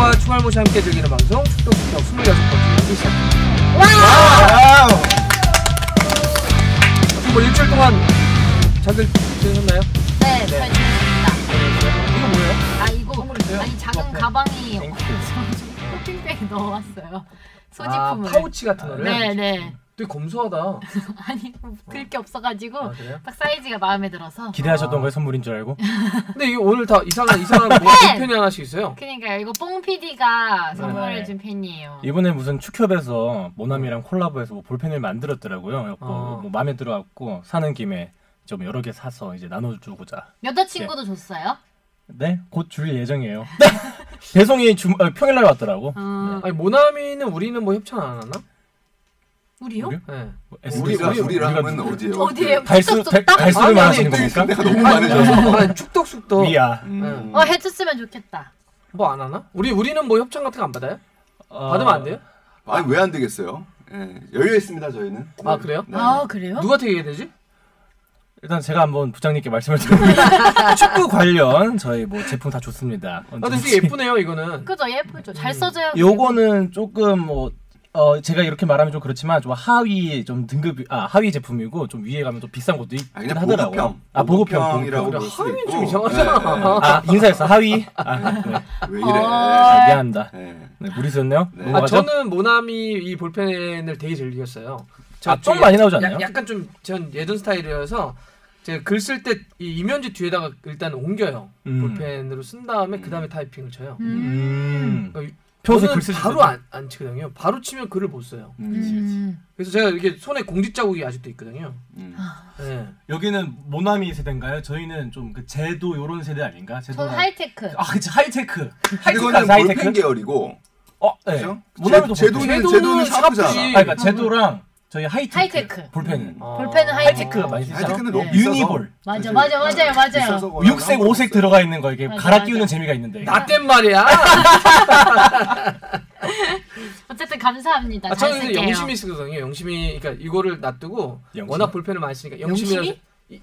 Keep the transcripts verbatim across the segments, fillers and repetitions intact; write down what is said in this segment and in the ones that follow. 축구와 추말못이 함께 즐기는 방송 축덕축덕 스물여섯 번째 시작합니다. 와우! 와우! 뭐 일주일 동안 잘들 지내셨나요? 네, 네. 잘 지냈습니다. 네. 이거 뭐예요? 아 이거 선물이세요? 아니 작은 어, 가방이 쇼핑백에 넣어왔어요. 소지품을. 아, 파우치 같은 거를? 네네. 네. 되게 검소하다. 아니 들 게 없어가지고 아, 딱 사이즈가 마음에 들어서 기대하셨던 아. 거에 선물인 줄 알고. 근데 이거 오늘 다 이상한 이상한 팬이 하나씩 있어요. 그러니까 이거 뽕 피디가 선물해준 네. 펜이에요. 이번에 무슨 축협에서 모나미랑 콜라보해서 뭐 볼펜을 만들었더라고요. 아. 뭐 마음에 들어갖고 사는 김에 좀 여러 개 사서 이제 나눠주고자. 여자친구도 네. 줬어요? 네, 곧 줄 예정이에요. 네. 배송이 주, 아, 평일날 왔더라고. 아. 네. 아니 모나미는 우리는 뭐 협찬 안 하나? 우리요? 우리요? 네. 우리가 우리라면 어디에요? 어디에요? 갈수 갈수를 말하시는 겁니까? 내가 너무 많아져서 축덕숙덕. 미야. 음. 어 해줬으면 좋겠다. 뭐 안 하나? 우리 우리는 뭐 협찬 같은 거 안 받아요? 어... 받으면 안 돼요? 아니 왜 안 되겠어요? 예, 여유 있습니다 저희는. 아 그래요? 네. 아 그래요? 누구한테 얘기해야 되지? 일단 제가 한번 부장님께 말씀을 드립니다. 축구 관련 저희 뭐 제품 다 좋습니다. 아 근데 되게 예쁘네요 이거는. 그죠 예쁘죠. 잘 써져요. 요거는 조금 뭐. 어 제가 이렇게 말하면 좀 그렇지만 좀 하위 좀 등급 아 하위 제품이고 좀 위에 가면 좀 비싼 것도 있긴 아, 하더라고요. 보급형. 아 보급형이라고 보급형. 하위 좀 이상하잖아. 네, 네. 아 인사했어 하위. 아, 네. 왜 이래? 아, 미안합니다. 네. 네, 무리였네요. 네. 아 저는 모나미 이 볼펜을 되게 즐겼어요. 아 좀 많이 나오지 않나요? 약간 좀 전 예전 스타일이어서 제가 글 쓸 때 이 이면지 뒤에다가 일단 옮겨요. 음. 볼펜으로 쓴 다음에 음. 그 다음에 타이핑을 쳐요. 음. 그러니까 저는 바로 안, 안 치거든요. 바로 치면 글을 못 써요. 음. 그치, 그치. 그래서 제가 이렇게 손에 공지 자국이 아직도 있거든요. 음. 네. 여기는 모나미 세대인가요? 저희는 좀 그 제도 요런 세대 아닌가? 저는 하이테크. 아 그치 하이테크. 이거는 볼펜 계열이고. 어, 네. 그렇죠? 모나미도 제, 볼펜. 제도는 제도는 샤프잖아. 아, 그러니까 제도랑 저희 하이테크, 하이테크. 볼펜은. 아. 볼펜은 하이테크 많이 쓰죠. 하이테크는 너무 비싸서. 유니볼. 맞아 맞아 맞아요 맞아요. 육색 오색 들어가 있는 거 이게 맞아, 갈아 맞아. 끼우는 재미가 있는데. 나 땐 말이야. 어쨌든 감사합니다. 아, 잘 저는 영심이 쓰거든요. 영심이 그러니까 이거를 놔두고 영심이? 워낙 볼펜을 많이 쓰니까 영심이라서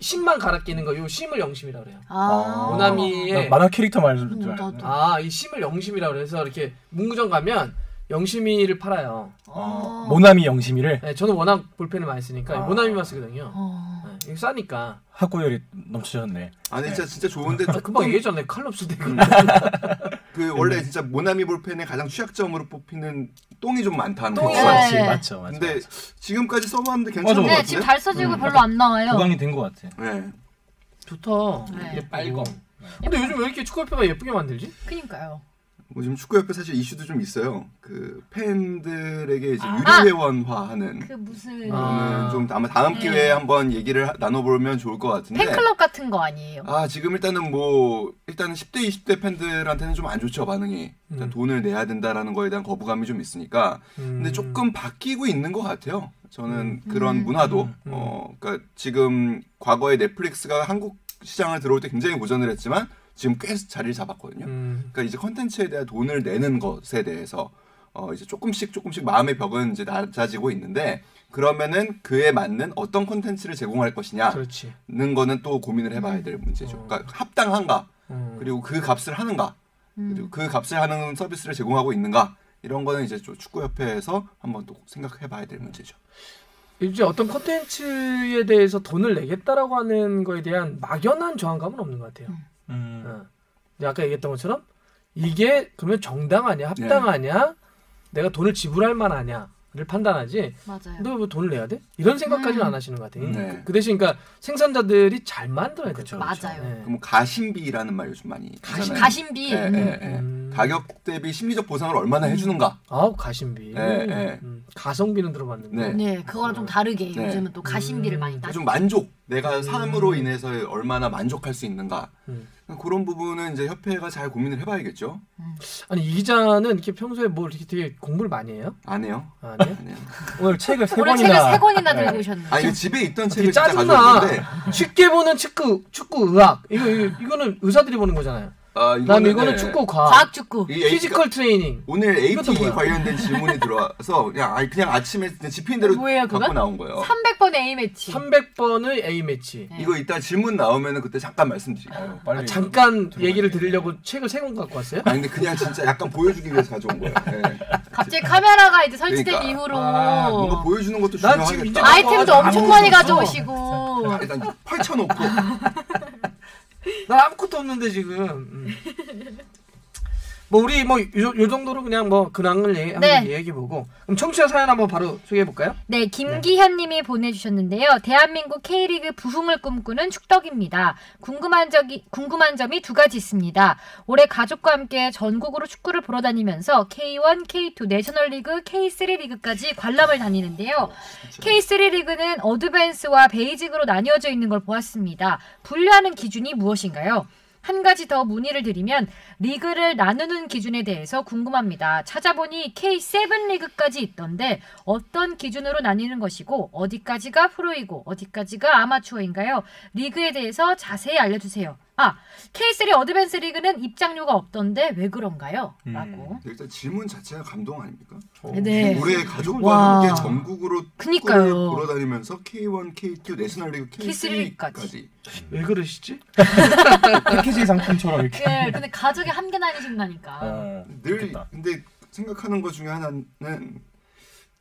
심만 갈아 끼는 거 요 심을 영심이라 그래요. 아. 모나미의 만화 캐릭터 말인 줄 알았는데. 아, 이 심을 영심이라 그래서 이렇게 문구점 가면 영심이를 팔아요. 어. 모나미 영심이를? 네, 저는 워낙 볼펜을 많이 쓰니까 아. 모나미만 쓰거든요. 어. 네, 이거 싸니까. 학구열이 넘치셨네. 아니 진짜, 진짜 좋은데 아, 금방 얘기했잖아요. 칼럼스 대그. 그 원래 진짜 모나미 볼펜의 가장 취약점으로 뽑히는 똥이 좀 많다는 거. 똥이 많지. 네. 맞죠, 맞죠. 근데 맞죠. 지금까지 써봤는데 괜찮은 거 같아요. 네, 지금 잘 써지고 음, 별로 안 나와요. 보강이 된 거 같아. 네. 좋다. 네. 이게 빨검. 네. 근데 요즘 왜 이렇게 축구협회가 예쁘게 만들지? 그니까요. 뭐 지금 축구협회 사실 이슈도 좀 있어요. 그 팬들에게 이제 아, 유료회원화하는 그 무슨 아, 좀 아마 다음 네. 기회에 한번 얘기를 나눠보면 좋을 것 같은데 팬클럽 같은 거 아니에요? 아 지금 일단은 뭐 일단은 십 대 이십 대 팬들한테는 좀 안 좋죠 반응이. 일단 음. 돈을 내야 된다라는 거에 대한 거부감이 좀 있으니까 음. 근데 조금 바뀌고 있는 것 같아요. 저는 음. 그런 문화도 음. 음. 어 그러니까 지금 과거에 넷플릭스가 한국 시장을 들어올 때 굉장히 고전을 했지만. 지금 꽤 자리를 잡았거든요. 음. 그러니까 이제 컨텐츠에 대한 돈을 내는 것에 대해서 어 이제 조금씩 조금씩 마음의 벽은 이제 낮아지고 있는데 그러면은 그에 맞는 어떤 컨텐츠를 제공할 것이냐는 그렇지. 거는 또 고민을 해봐야 될 문제죠. 어. 그러니까 합당한가 음. 그리고 그 값을 하는가 음. 그리고 그 값을 하는 서비스를 제공하고 있는가 이런 거는 이제 축구협회에서 한번 또 생각해봐야 될 문제죠. 이제 어떤 컨텐츠에 대해서 돈을 내겠다라고 하는 거에 대한 막연한 저항감은 없는 것 같아요. 음. 음. 어. 아까 얘기했던 것처럼 이게 그러면 정당하냐 합당하냐 네. 내가 돈을 지불할 만하냐를 판단하지 맞아요. 너 왜 돈을 내야 돼? 이런 생각까지는 음. 안 하시는 것 같아요. 네. 그 대신 그러니까 생산자들이 잘 만들어야 되죠. 맞아요. 네. 그럼 가심비라는 말 요즘 많이 가심, 가심비 네, 음. 네, 네. 음. 가격 대비 심리적 보상을 얼마나 음. 해주는가. 아 가심비 네, 네. 음. 가성비는 들어봤는데 네, 네 그거랑 어. 좀 다르게 네. 요즘은 또 가심비를 음. 많이 따죠. 좀 만족 내가 삶으로 음. 인해서 얼마나 만족할 수 있는가 음. 그런 부분은 이제 협회가 잘 고민을 해봐야겠죠. 음. 아니 이 기자는 이렇게 평소에 뭐 이렇게 되게 공부를 많이 해요? 안 해요. 아, 안 해요? 오늘 책을 세 오늘 권이나 책을 세 권이나 들고 네. 오셨네. 아니 집에 있던 책을 진짜 가져왔는데 쉽게 보는 축구, 축구 의학 이거, 이거 이거는 의사들이 보는 거잖아요. 아, 난 이거는 축구 과학, 과학 축구, 피지컬 트레이닝. 오늘 에이티 관련된 질문이 들어와서 그냥, 아니, 그냥 아침에 집힌 대로 갖고 그건? 나온 거예요. 삼백 번의 A매치. 삼백 번의 A매치. 네. 이거 이따 질문 나오면 그때 잠깐 말씀드릴게요. 빨리 아, 잠깐 얘기를 드리려고 네. 책을 세 권 갖고 왔어요? 아니 근데 그냥 진짜 약간 보여주기 위해서 가져온 거예요. 네. 갑자기 카메라가 이제 설치된 그러니까. 이후로 아, 뭔가 보여주는 것도 중요하겠다. 아이템도 엄청 많이 가져오시고 자, 일단 펼쳐놓고 나 아무것도 없는데 지금. 음. 뭐 우리 뭐 요, 요 정도로 그냥 뭐 근황을 얘기, 한번 네. 얘기해보고 그럼 청취자 사연 한번 바로 소개해볼까요? 네, 김기현님이 네. 보내주셨는데요. 대한민국 K리그 부흥을 꿈꾸는 축덕입니다. 궁금한 적이 궁금한 점이 두 가지 있습니다. 올해 가족과 함께 전국으로 축구를 보러 다니면서 케이 원, 케이 투, 내셔널리그, 케이 쓰리 리그까지 관람을 다니는데요. 케이 쓰리 리그는 어드밴스와 베이직으로 나뉘어져 있는 걸 보았습니다. 분류하는 기준이 무엇인가요? 한 가지 더 문의를 드리면 리그를 나누는 기준에 대해서 궁금합니다. 찾아보니 케이 세븐 리그까지 있던데 어떤 기준으로 나뉘는 것이고 어디까지가 프로이고 어디까지가 아마추어인가요? 리그에 대해서 자세히 알려주세요. 아, 케이 쓰리 어드밴스 리그는 입장료가 없던데 왜 그런가요? 음. 라고. 일단 질문 자체가 감동 아닙니까? 네. 올해 가족과 함께 전국으로 축구를 보러 다니면서 케이 원, 케이 투, 내셔널리그, 케이 쓰리까지. 왜 그러시지? 패키지 상품처럼 이렇게. 네, 근데 가족이 함께 다니신다니까. 어, 늘 좋겠다. 근데 생각하는 것 중에 하나는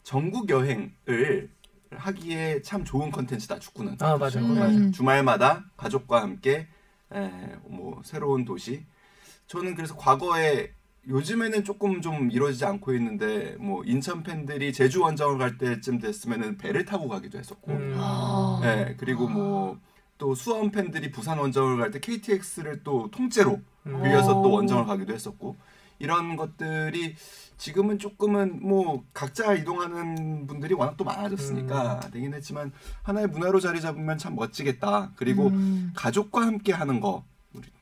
전국 여행을 하기에 참 좋은 컨텐츠다 축구는. 아 맞아요. 음. 맞아. 주말마다 가족과 함께. 에, 뭐 새로운 도시. 저는 그래서 과거에 요즘에는 조금 좀 이루어지지 않고 있는데 뭐 인천 팬들이 제주 원정을 갈 때쯤 됐으면은 배를 타고 가기도 했었고, 음. 아. 에, 그리고 뭐 또 수원 팬들이 부산 원정을 갈 때 케이티엑스를 또 통째로 빌려서 음. 또 원정을 가기도 했었고 이런 것들이 지금은 조금은 뭐 각자 이동하는 분들이 워낙 또 많아졌으니까 음. 되긴 했지만 하나의 문화로 자리 잡으면 참 멋지겠다. 그리고 음. 가족과 함께 하는 거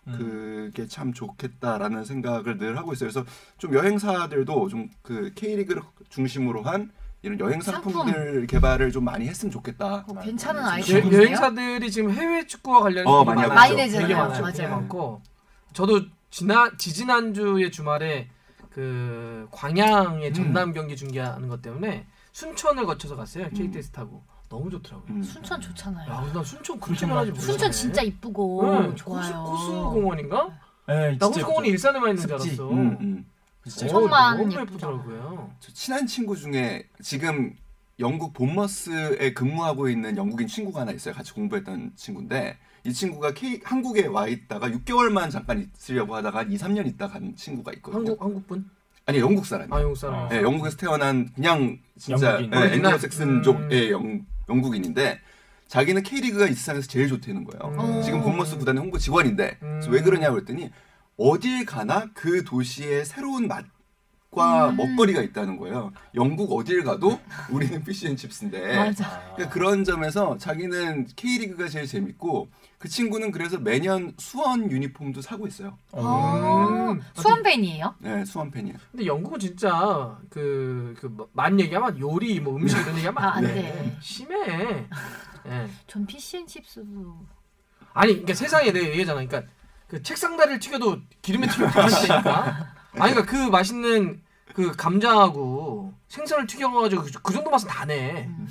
음. 그게 참 좋겠다라는 생각을 늘 하고 있어요. 그래서 좀 여행사들도 좀 그 K리그를 중심으로 한 이런 여행 상품들 상품. 개발을 좀 많이 했으면 좋겠다. 어, 괜찮은 아이디어예요. 여행사들이 지금 해외 축구와 관련해서 어, 많이 많이 되잖아요. 맞아요. 맞아요. 많고 저도 지난 지지난주의 주말에 그 광양의 전남 음. 경기 중계하는 것 때문에 순천을 거쳐서 갔어요. 케이티엑스 타고. 너무 좋더라고요. 음. 순천 좋잖아요. 야, 나 순천 그렇게 말하지 못해. 순천 진짜 이쁘고 응, 좋아요. 고수공원인가? 네, 나 고수공원이 일산에만 있는 줄 알았어. 음, 음. 진짜 정말 너무 예쁘더라고요. 저 친한 친구 중에 지금 영국 본머스에 근무하고 있는 영국인 친구가 하나 있어요. 같이 공부했던 친구인데 이 친구가 K, 한국에 와 있다가 육 개월만 잠깐 있으려고 하다가 이, 삼 년 있다 간 친구가 있거든요. 한국, 한국분? 아니 영국 사람이에요. 아, 영국 사람. 네, 영국에서 태어난 그냥 진짜 앵글로색슨족의 영 영국인인데 자기는 K리그가 이 세상에서 제일 좋다는 거예요. 음. 지금 본머스 구단의 홍보 직원인데 음. 그래서 왜 그러냐고 그랬더니 어딜 가나 그 도시의 새로운 맛 과 음. 먹거리가 있다는 거예요. 영국 어딜 가도 우리는 피시앤칩스인데 맞아. 그러니까 그런 점에서 자기는 K리그가 제일 재밌고 그 친구는 그래서 매년 수원 유니폼도 사고 있어요. 음. 수원 팬이에요? 네, 수원 팬이에요. 근데 영국은 진짜 그 그 만 얘기하면 요리 뭐 음식 이런 얘기하면 아, 안 돼. 네. 심해. 네. 전 피시앤칩스도 아니 그러니까 세상에 내 얘기잖아. 그러니까 그 책상 다리를 튀겨도 기름에 튀기면 맛있으니까. 아니 그러니까 그 맛있는 그 감자하고 생선을 튀겨가지고 그 정도 맛은 다 내. 음.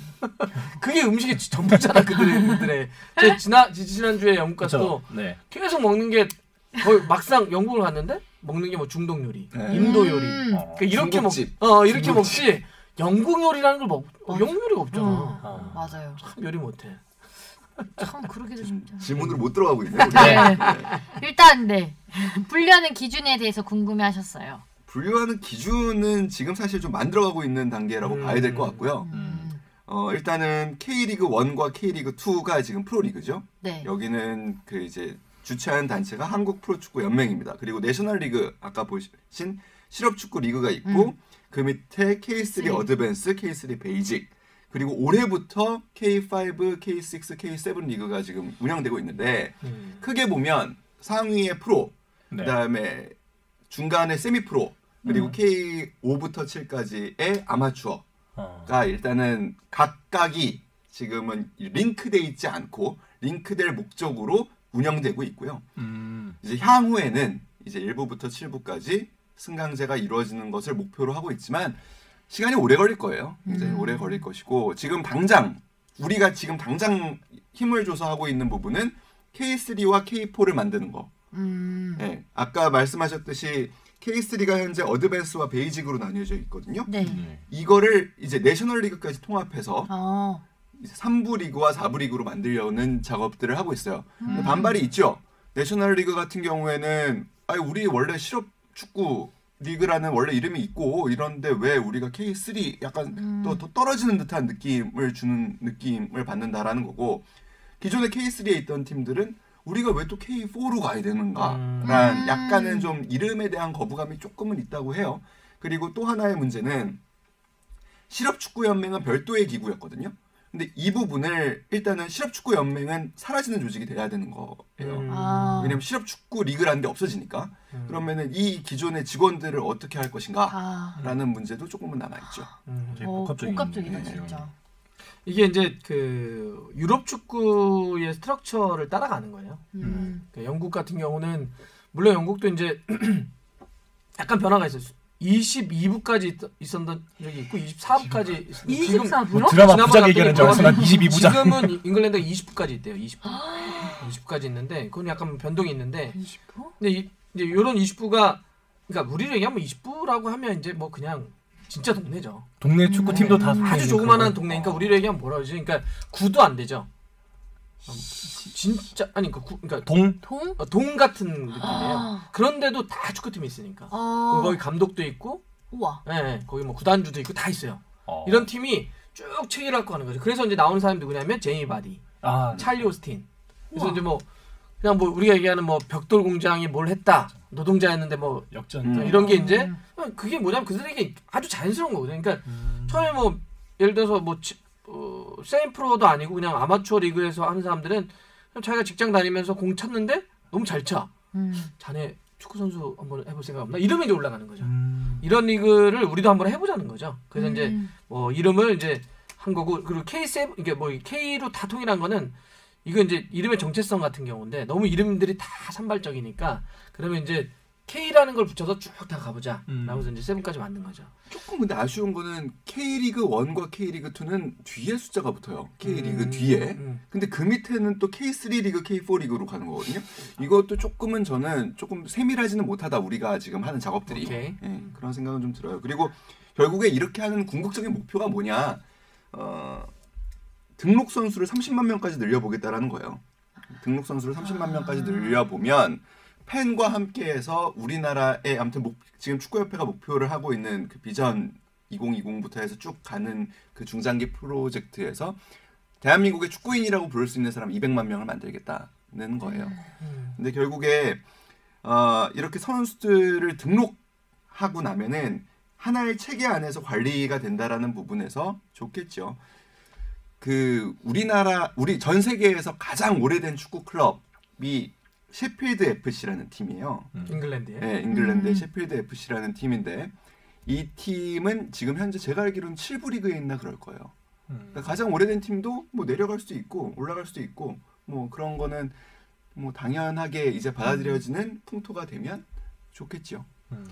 그게 음식의 전부잖아 그들의. 제가 지난 지난주에 영국 가서 네. 계속 먹는 게 거의 막상 영국을 갔는데 먹는 게 뭐 중동 요리, 네. 인도 요리. 음. 어, 그러니까 이렇게 먹, 어 이렇게 중국집. 먹지 영국 요리라는 걸 먹. 어, 영국 요리가 없잖아. 음. 아. 맞아요. 참 요리 못해. 참 그러기도 진짜. 질문으로 못 들어가고 있네. 네. 일단 네. 분류하는 기준에 대해서 궁금해하셨어요. 분류하는 기준은 지금 사실 좀 만들어가고 있는 단계라고 음. 봐야 될 것 같고요. 음. 어, 일단은 케이리그 원과 케이리그 투가 지금 프로리그죠. 네. 여기는 그 이제 주최한 단체가 한국 프로축구 연맹입니다. 그리고 내셔널리그 아까 보신 실업축구 리그가 있고 음. 그 밑에 케이 쓰리 네. 어드밴스, 케이 쓰리 베이직. 그리고 올해부터 케이 파이브, 케이 식스, 케이 세븐 리그가 지금 운영되고 있는데 음. 크게 보면 상위의 프로, 네. 그다음에 중간에 세미프로, 그리고 음. 케이 오부터 칠까지의 아마추어가 어. 일단은 각각이 지금은 링크돼 있지 않고 링크될 목적으로 운영되고 있고요. 음. 이제 향후에는 이제 일 부부터 칠 부까지 승강제가 이루어지는 것을 목표로 하고 있지만 시간이 오래 걸릴 거예요. 이제 음. 오래 걸릴 것이고 지금 당장 우리가 지금 당장 힘을 줘서 하고 있는 부분은 케이 쓰리와 케이 포를 만드는 거. 음. 네, 아까 말씀하셨듯이 케이 쓰리가 현재 어드밴스와 베이직으로 나뉘어져 있거든요. 네. 네. 이거를 이제 내셔널리그까지 통합해서 아. 이제 삼 부 리그와 사 부 리그로 만들려는 작업들을 하고 있어요. 음. 반발이 있죠. 내셔널리그 같은 경우에는 아니, 우리 원래 실업 축구 리그라는 원래 이름이 있고 이런데 왜 우리가 케이 쓰리 약간 음. 또, 또 떨어지는 듯한 느낌을 주는 느낌을 받는다라는 거고 기존에 케이 쓰리에 있던 팀들은 우리가 왜 또 케이 포로 가야 되는가라는 음. 약간은 좀 이름에 대한 거부감이 조금은 있다고 해요. 그리고 또 하나의 문제는 실업축구연맹은 별도의 기구였거든요. 근데 이 부분을 일단은 실업축구연맹은 사라지는 조직이 돼야 되는 거예요. 음. 아. 왜냐면 실업축구 리그라는 게 없어지니까. 음. 그러면은 이 기존의 직원들을 어떻게 할 것인가라는 아. 문제도 조금은 남아있죠. 음. 되게 복합적인 복합적이다 네. 진짜. 이게 이제 그 유럽 축구의 스트럭처를 따라가는 거예요. 음. 그러니까 영국 같은 경우는 물론 영국도 이제 약간 변화가 있어요. 이십이 부까지 있었던 적이 있고 이십사 부까지 있었는데 뭐 드라마 부작 얘기하는 줄 알았지만 이십이 부작 지금은 잉글랜드가 이십 부까지 있대요. 이십 부 이십 부까지 있는데 그건 약간 변동이 있는데 이십 부? 근데 이, 이제 요런 이십 부가 그러니까 우리로 얘기하면 이십 부라고 하면 이제 뭐 그냥 진짜 동네죠. 동네 축구팀도 음, 다 아주 조그만한 그런... 동네니까 어. 우리로 얘기하면 뭐라 그러지? 그러니까 구도 안 되죠. 진짜 아니 그 구, 그러니까 동? 동? 어, 동 같은 느낌이에요. 아. 그런데도 다 축구팀이 있으니까. 아. 거기 감독도 있고 우와. 예, 예, 거기 뭐 구단주도 있고 다 있어요. 어. 이런 팀이 쭉 체계를 갖고 가는 거죠. 그래서 이제 나오는 사람이 누구냐면 제이미 바디, 아, 찰리 네. 오스틴. 그래서 우와. 이제 뭐 그냥 뭐 우리가 얘기하는 뭐 벽돌 공장이 뭘 했다 노동자였는데 뭐 역전 음. 이런 게 이제 그게 뭐냐면 그들에게 아주 자연스러운 거거든요. 그러니까 음. 처음에 뭐 예를 들어서 뭐 어, 세인 프로도 아니고 그냥 아마추어 리그에서 하는 사람들은 자기가 직장 다니면서 공 찼는데 너무 잘 차. 음. 자네 축구 선수 한번 해볼 생각 없나? 이러면 이제 올라가는 거죠. 음. 이런 리그를 우리도 한번 해보자는 거죠. 그래서 음. 이제 뭐 이름을 이제 한 거고 그리고 케이 칠 이게 뭐 K로 다 통일한 거는. 이거 이제 이름의 정체성 같은 경우인데 너무 이름들이 다 산발적이니까 그러면 이제 K라는 걸 붙여서 쭉 다 가보자. 음. 라고서 이제 세븐까지 만든 거죠. 조금 근데 아쉬운 거는 K리그 일과 K리그 이는 뒤에 숫자가 붙어요. K리그 음. 뒤에. 음. 근데 그 밑에는 또 케이 쓰리 리그, 케이 사 리그로 가는 거거든요. 이것도 조금은 저는 조금 세밀하지는 못하다. 우리가 지금 하는 작업들이. 오케이. 예, 그런 생각은 좀 들어요. 그리고 결국에 이렇게 하는 궁극적인 목표가 뭐냐. 어... 등록 선수를 삼십만 명까지 늘려보겠다라는 거예요. 등록 선수를 삼십만 명까지 늘려보면 팬과 함께해서 우리나라의 아무튼 목, 지금 축구협회가 목표를 하고 있는 그 비전 이공이공부터 해서 쭉 가는 그 중장기 프로젝트에서 대한민국의 축구인이라고 부를 수 있는 사람 이백만 명을 만들겠다는 거예요. 근데 결국에 어, 이렇게 선수들을 등록하고 나면은 하나의 체계 안에서 관리가 된다라는 부분에서 좋겠죠. 그 우리나라 우리 전 세계에서 가장 오래된 축구 클럽이 셰필드 에프씨라는 팀이에요. 음. 잉글랜드에. 네, 잉글랜드의 음. 셰필드 에프씨라는 팀인데 이 팀은 지금 현재 제가 알기로는 칠 부 리그에 있나 그럴 거예요. 음. 그러니까 가장 오래된 팀도 뭐 내려갈 수도 있고 올라갈 수도 있고 뭐 그런 거는 뭐 당연하게 이제 받아들여지는 풍토가 되면 좋겠죠. 음.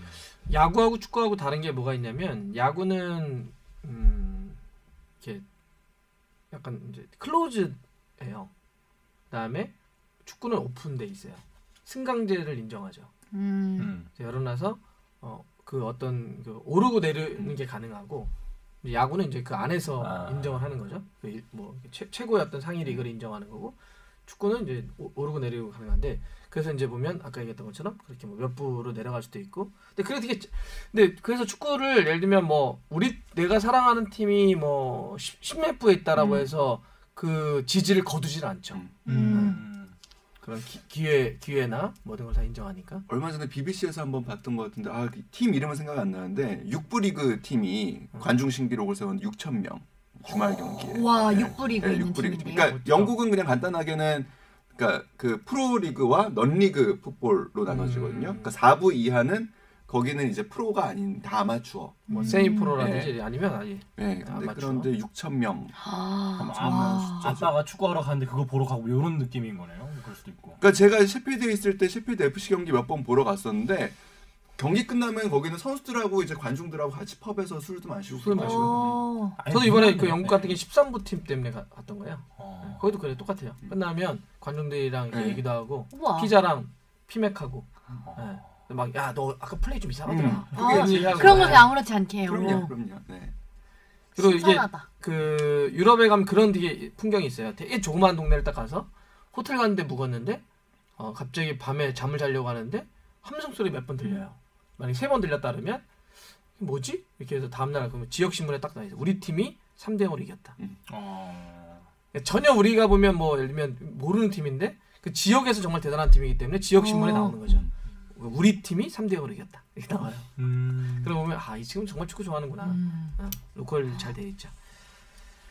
야구하고 축구하고 다른 게 뭐가 있냐면 야구는 음, 이렇게 약간 이제 클로즈예요. 그다음에 축구는 오픈돼 있어요. 승강제를 인정하죠. 음. 음. 열어놔서 어, 그 어떤 그 오르고 내리는 음. 게 가능하고 이제 야구는 이제 그 안에서 아. 인정을 하는 거죠. 그 뭐 최, 최고의 어떤 상위 리그를 인정하는 거고 축구는 이제 오르고 내리고 가능한데 그래서 이제 보면 아까 얘기했던 것처럼 그렇게 뭐 몇 부로 내려갈 수도 있고 근데 그렇게 근데 그래서 축구를 예를 들면 뭐 우리 내가 사랑하는 팀이 뭐 십몇 부에 있다라고 음. 해서 그 지지를 거두질 않죠. 음. 음. 그런 기, 기회 기회나 모든 걸 다 인정하니까. 얼마 전에 비비씨에서 한번 봤던 것 같은데 아, 팀 이름은 생각 안 나는데 육 부 리그 팀이 관중 신기록을 세운 육천 명. 주말 경기에. 와, 네. 육 부 리그. 네, 육 부 리그. 그러니까 멋져. 영국은 그냥 간단하게는 그러니까 그 프로 리그와 넌 리그 풋볼로 나눠지거든요. 음. 그러니까 사 부 이하는 거기는 이제 프로가 아닌 다 아마추어. 뭐 음. 세미 프로라든지 네. 아니면 아니. 네. 근데 그런데 육천 명. 아, 아 아빠가 축구하러 가는데 그거 보러 가고 이런 느낌인 거네요. 그럴 수도 있고. 그러니까 제가 셰필드에 있을 때 셰필드 에프씨 경기 몇 번 보러 갔었는데 경기 끝나면 거기는 선수들하고 이제 관중들하고 같이 펍에서 술도 마시고. 술 마시고. 저도 이번에 그 영국 같은 게 십삼부 팀 때문에 갔던 거예요. 어. 거기도 그래 똑같아요. 음. 끝나면 관중들이랑 네. 얘기도 하고 우와. 피자랑 피맥하고. 어. 네. 막 야 너 아까 플레이 좀 이상하더라. 음. 아, 그런 거 아무렇지 않게 해요. 그럼요, 그럼요. 네. 그리고 신선하다. 이게 그 유럽에 가면 그런 되게 풍경이 있어요. 되게 조그마한 동네를 딱 가서 호텔 갔는데 묵었는데 어, 갑자기 밤에 잠을 자려고 하는데 함성 소리 몇 번 들려요. 만약에 세 번 들렸다 그러면 뭐지? 이렇게 해서 다음 날 그러면 지역 신문에 딱 나와 있어요. 우리 팀이 삼 대 영으로 이겼다. 음. 어... 전혀 우리가 보면 뭐 예를 들면 모르는 팀인데 그 지역에서 정말 대단한 팀이기 때문에 지역 신문에 어... 나오는 거죠. 우리 팀이 삼 대 영으로 이겼다. 이렇게 나와요. 음. 그러면 보면 아, 이 지금 정말 축구 좋아하는구나. 음. 어, 로컬 잘 되어 있죠.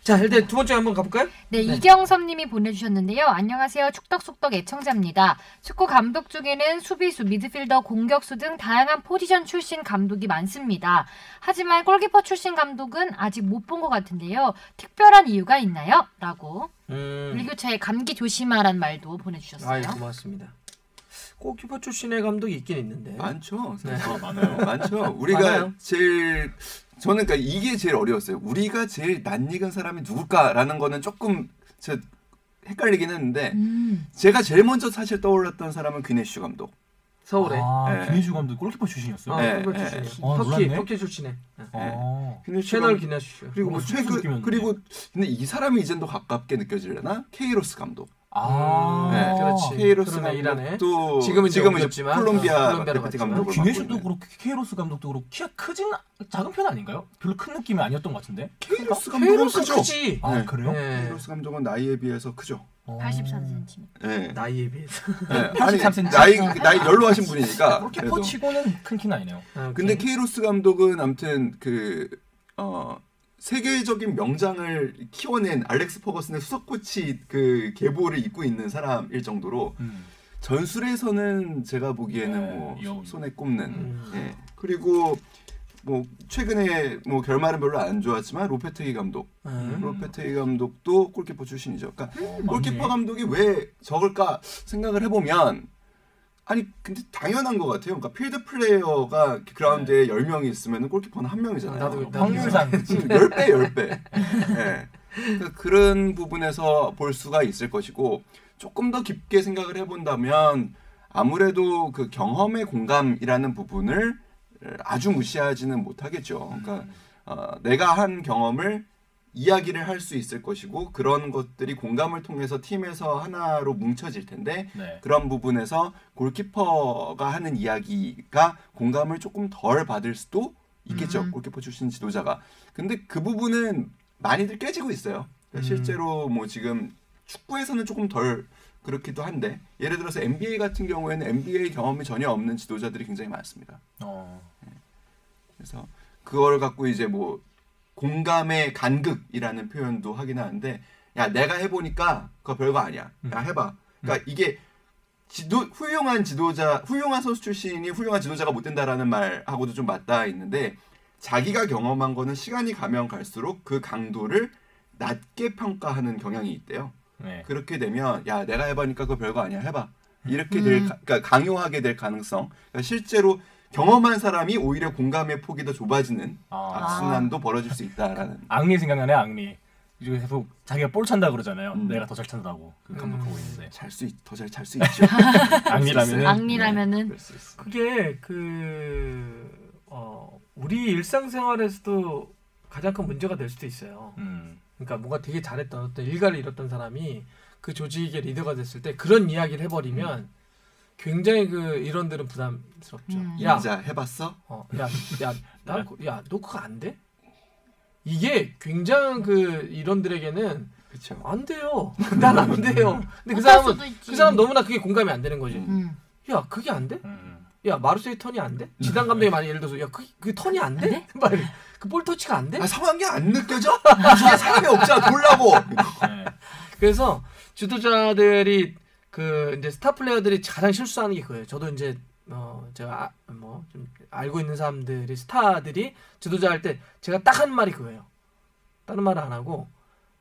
자, 일단 두 번째 한번 가볼까요? 네, 네. 이경섭님이 보내주셨는데요. 안녕하세요. 축덕숙덕 애청자입니다. 축구 감독 중에는 수비수, 미드필더, 공격수 등 다양한 포지션 출신 감독이 많습니다. 하지만 골키퍼 출신 감독은 아직 못 본 것 같은데요. 특별한 이유가 있나요? 라고 음. 일교차에 감기 조심하란 말도 보내주셨어요. 아, 고맙습니다. 골키퍼 출신의 감독이 있긴 있는데 많죠. 네. 아, 많아요. 많죠. 우리가 많아요. 제일 저는 그러니까 이게 제일 어려웠어요. 우리가 제일 낯익은 사람이 누굴까라는 거는 조금 제 헷갈리긴 했는데 음. 제가 제일 먼저 사실 떠올랐던 사람은 그네슈 감독. 서울에. 아, 네. 그네슈 감독 골키퍼 출신이었어요. 아, 네. 골키퍼 출신. 네. 아, 터키, 터키 출신에. 아. 네. 채널 그네슈. 그리고 뭐 최근 그리고 근데 이 사람이 이젠 더 가깝게 느껴지려나? 케이로스 감독. 아, 네, 그렇지. 케이로스 감독도 지금은 지금은 없지만 콜롬비아 대표팀 감독으로. 김혜수도 그렇고 케이로스 감독도 그렇고 키가 크진 작은 편 아닌가요? 별로 큰 느낌이 아니었던 것 같은데. 케이로스 감독은 크죠. 크지. 아, 네. 그래요? 네. 케이로스 감독은 나이에 비해서 크죠. 팔십삼 센티미터. 네. 나이에 비해서. 네. 팔십삼 센티미터. 나이 나이 열로 하신 분이니까. 그렇게 퍼치고는 큰 키는 아니네요. 아, 근데 케이로스 감독은 아무튼 그 어. 세계적인 명장을 키워낸 알렉스 퍼거슨의 수석코치 그 계보를 입고 있는 사람일 정도로 음. 전술에서는 제가 보기에는 네, 뭐 여... 손에 꼽는 음. 예. 그리고 뭐 최근에 뭐 결말은 별로 안 좋았지만 로페테기 감독 음. 로페테기 감독도 골키퍼 출신이죠. 그러니까 음, 골키퍼 감독이 왜 저럴까 생각을 해보면 아니 근데 당연한 것 같아요. 그러니까 필드 플레이어가 그라운드에 네. 열 명이 있으면 골키퍼는 한 명이잖아요. 나도, 나도 확률상 열 배 열 배. 네. 그러니까 그런 부분에서 볼 수가 있을 것이고 조금 더 깊게 생각을 해본다면 아무래도 그 경험의 공감이라는 부분을 아주 무시하지는 못하겠죠. 그러니까 어, 내가 한 경험을 이야기를 할 수 있을 것이고 그런 것들이 공감을 통해서 팀에서 하나로 뭉쳐질 텐데 네. 그런 부분에서 골키퍼가 하는 이야기가 공감을 조금 덜 받을 수도 있겠죠. 음. 골키퍼 출신 지도자가. 근데 그 부분은 많이들 깨지고 있어요. 그러니까 음. 실제로 뭐 지금 축구에서는 조금 덜 그렇기도 한데 예를 들어서 엔비에이 같은 경우에는 엔비에이 경험이 전혀 없는 지도자들이 굉장히 많습니다. 어. 네. 그래서 그걸 갖고 이제 뭐 공감의 간극이라는 표현도 하긴 하는데 야 내가 해보니까 그거 별거 아니야. 야 해봐. 그러니까 음. 이게 지도, 훌륭한 지도자, 훌륭한 선수 출신이 훌륭한 지도자가 못 된다라는 말하고도 좀 맞닿아 있는데 자기가 경험한 거는 시간이 가면 갈수록 그 강도를 낮게 평가하는 경향이 있대요. 네. 그렇게 되면 야 내가 해보니까 그거 별거 아니야. 해봐. 이렇게 될, 음. 그러니까 강요하게 될 가능성. 그러니까 실제로 경험한 사람이 오히려 공감의 폭이 더 좁아지는 아. 악순환도 벌어질 수 있다라는. 앙리 생각나네. 앙리 계속 자기가 볼 찬다 그러잖아요. 음. 내가 더 잘 찬다고 그 감독하고 음. 있는데 잘 수 더 잘 잘 수 있죠. 앙리라면은 앙리라면은 네, 그게 그 어, 우리 일상생활에서도 가장 큰 문제가 될 수도 있어요. 음. 그러니까 뭔가 되게 잘했던 어떤 일가를 잃었던 사람이 그 조직의 리더가 됐을 때 그런 이야기를 해버리면. 음. 굉장히 그 일원들은 부담스럽죠. 음. 야, 진짜 해봤어? 어, 야, 야, 나, 야, 너 그거 안 돼? 이게 굉장히 그 일원들에게는 그쵸. 안 돼요. 난 안 돼요. 근데 그 사람은 그 사람 너무나 그게 공감이 안 되는 거지. 음. 야, 그게 안 돼? 음. 야, 마르세이 턴이 안 돼? 지단 감독이 많이 예를 들어서 야, 그, 그 턴이 안 돼? 막 그 볼 터치가 안 돼? 아, 상황이 안 느껴져? 이게 사람이 없잖아, 돌라고. 네. 그래서 지도자들이 그 이제 스타 플레이어들이 가장 실수하는 게 그거예요. 저도 이제 어, 제가 아, 뭐 좀 알고 있는 사람들이 스타들이 지도자 할 때 제가 딱 한 말이 그거예요. 다른 말을 안 하고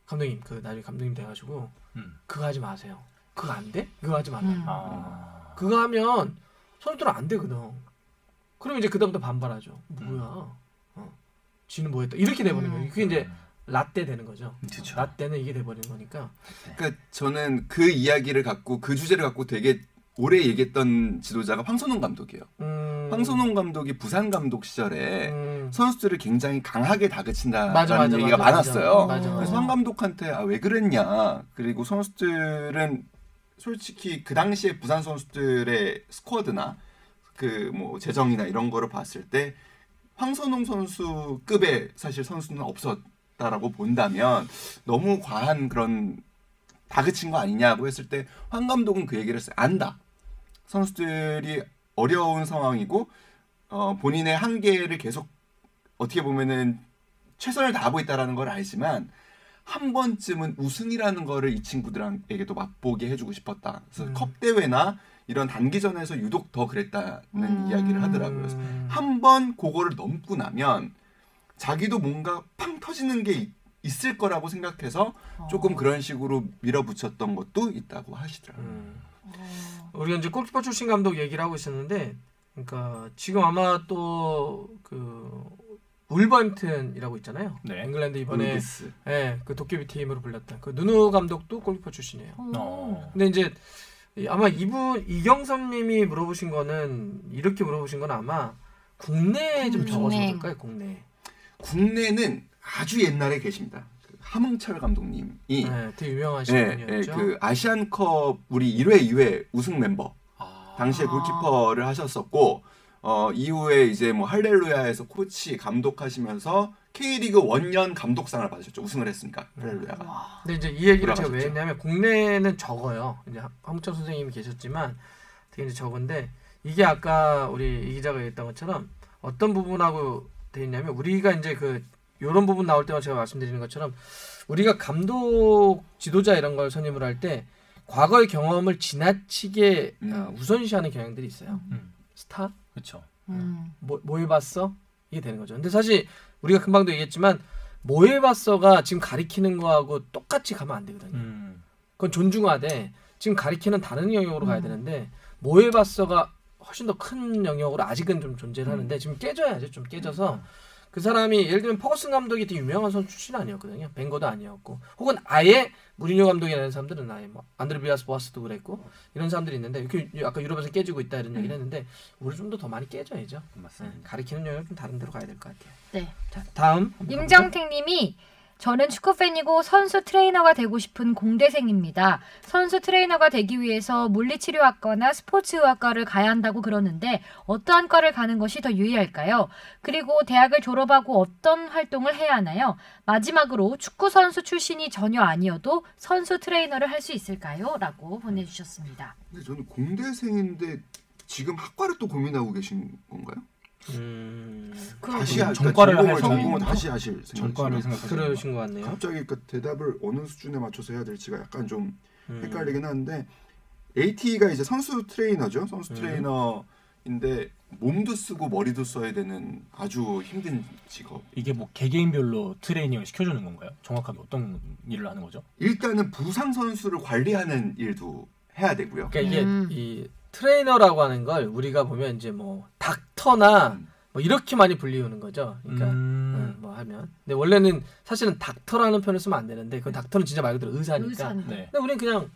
감독님 그 나중에 감독님 돼가지고 음. 그거 하지 마세요. 그거 안 돼? 그거 하지 말라. 음. 아. 그거 하면 선수들은 안 되거든. 그럼 이제 그다음부터 반발하죠. 뭐야? 음. 어. 지는 뭐했다? 이렇게 돼버리는 거예요. 그게 이제 라떼 되는 거죠. 그쵸. 라떼는 이게 돼버리는 거니까. 그러니까 저는 그 이야기를 갖고 그 주제를 갖고 되게 오래 얘기했던 지도자가 황선홍 감독이에요. 음. 황선홍 감독이 부산 감독 시절에 음. 선수들을 굉장히 강하게 다그친다는 맞아, 맞아, 얘기가 맞아, 많았어요. 맞아, 맞아. 그래서 황 감독한테 아, 왜 그랬냐. 그리고 선수들은 솔직히 그 당시에 부산 선수들의 스쿼드나 그 뭐 재정이나 이런 거를 봤을 때 황선홍 선수급의 사실 선수는 없었다라고 본다면 너무 과한 그런 다그친 거 아니냐고 했을 때 황 감독은 그 얘기를 했어요. 안다. 선수들이 어려운 상황이고 어, 본인의 한계를 계속 어떻게 보면은 최선을 다하고 있다라는 걸 알지만 한 번쯤은 우승이라는 거를 이 친구들에게도 맛보게 해주고 싶었다. 그래서 음. 컵 대회나 이런 단기전에서 유독 더 그랬다는 음. 이야기를 하더라고요. 한 번 그거를 넘고 나면 자기도 뭔가 팡 터지는 게 있. 있을 거라고 생각해서 조금 어. 그런 식으로 밀어붙였던 것도 있다고 하시더라고요. 음. 어. 우리가 이제 골키퍼 출신 감독 얘기를 하고 있었는데, 그러니까 지금 아마 또 그 울버햄튼이라고 있잖아요. 네. 잉글랜드 이번에 예, 네, 그 도깨비 팀으로 불렸던 그 누누 감독도 골키퍼 출신이에요. 어. 근데 이제 아마 이분 이경선님이 물어보신 거는 이렇게 물어보신 건 아마 국내에 좀 적어서 그럴까요? 국내. 국내는 아주 옛날에 계십니다. 그 하흥철 감독님이 네, 되게 유명하신 네, 분이었죠. 네, 그 아시안컵 우리 일 회, 이 회 우승 멤버 아 당시에 골키퍼를 하셨었고 어, 이후에 이제 뭐 할렐루야에서 코치 감독하시면서 K리그 원년 감독상을 받으셨죠. 우승을 했으니까 할렐루야가. 아 근데 이제 이 얘기를 제가 왜 했냐면 국내는 적어요. 이제 하흥철 선생님이 계셨지만 되게 이제 적은데 이게 아까 우리 이 기자가 얘기했던 것처럼 어떤 부분하고 돼 있냐면 우리가 이제 그 이런 부분 나올 때만 제가 말씀드리는 것처럼 우리가 감독, 지도자 이런 걸 선임을 할 때 과거의 경험을 지나치게 음. 우선시하는 경향들이 있어요. 음. 스타? 그렇죠. 음. 뭐, 뭐 해봤어? 이게 되는 거죠. 근데 사실 우리가 금방도 얘기했지만 뭐 해봤어가 지금 가리키는 거하고 똑같이 가면 안 되거든요. 음. 그건 존중하되 지금 가리키는 다른 영역으로 음. 가야 되는데 뭐 해봤어가 훨씬 더 큰 영역으로 아직은 좀 존재를 음. 하는데 지금 깨져야죠. 좀 깨져서 음. 그 사람이 예를 들면 퍼거슨 감독이 되게 유명한 선수 출신 아니었거든요. 벵거도 아니었고 혹은 아예 무리뉴 감독이라는 사람들은 아예 뭐 안드레 빌라스 보아스도 그랬고 이런 사람들이 있는데 이렇게 아까 유럽에서 깨지고 있다 이런 음. 얘기를 했는데 우리 좀 더 더 많이 깨져야죠. 맞습니다. 네, 가리키는 영역 좀 다른 데로 가야 될 것 같아요. 네. 자 다음 임정택님이 저는 축구팬이고 선수 트레이너가 되고 싶은 공대생입니다. 선수 트레이너가 되기 위해서 물리치료학과나 스포츠의학과를 가야 한다고 그러는데 어떠한 과를 가는 것이 더 유리할까요? 그리고 대학을 졸업하고 어떤 활동을 해야 하나요? 마지막으로 축구선수 출신이 전혀 아니어도 선수 트레이너를 할 수 있을까요? 라고 보내주셨습니다. 근데 저는 공대생인데 지금 학과를 또 고민하고 계신 건가요? 음... 다시 하, 전과를 그러니까 할 전공을 다시 하실 전과를 생각하신 것 같네요. 갑자기 그 대답을 어느 수준에 맞춰서 해야 될지가 약간 좀 음. 헷갈리긴 한데 에이티가 이제 선수 트레이너죠. 선수 음. 트레이너인데 몸도 쓰고 머리도 써야 되는 아주 힘든 직업. 이게 뭐 개개인별로 트레이닝을 시켜주는 건가요? 정확하게 어떤 일을 하는 거죠? 일단은 부상 선수를 관리하는 일도 해야 되고요. 그러니까 이게 음. 이 트레이너라고 하는 걸 우리가 보면 이제 뭐 닥터나 음. 뭐 이렇게 많이 불리우는 거죠. 그러니까 음. 음, 뭐 하면. 근데 원래는 사실은 닥터라는 표현을 쓰면 안 되는데 그 닥터는 진짜 말 그대로 의사니까. 의사는. 네. 근데 우리는 그냥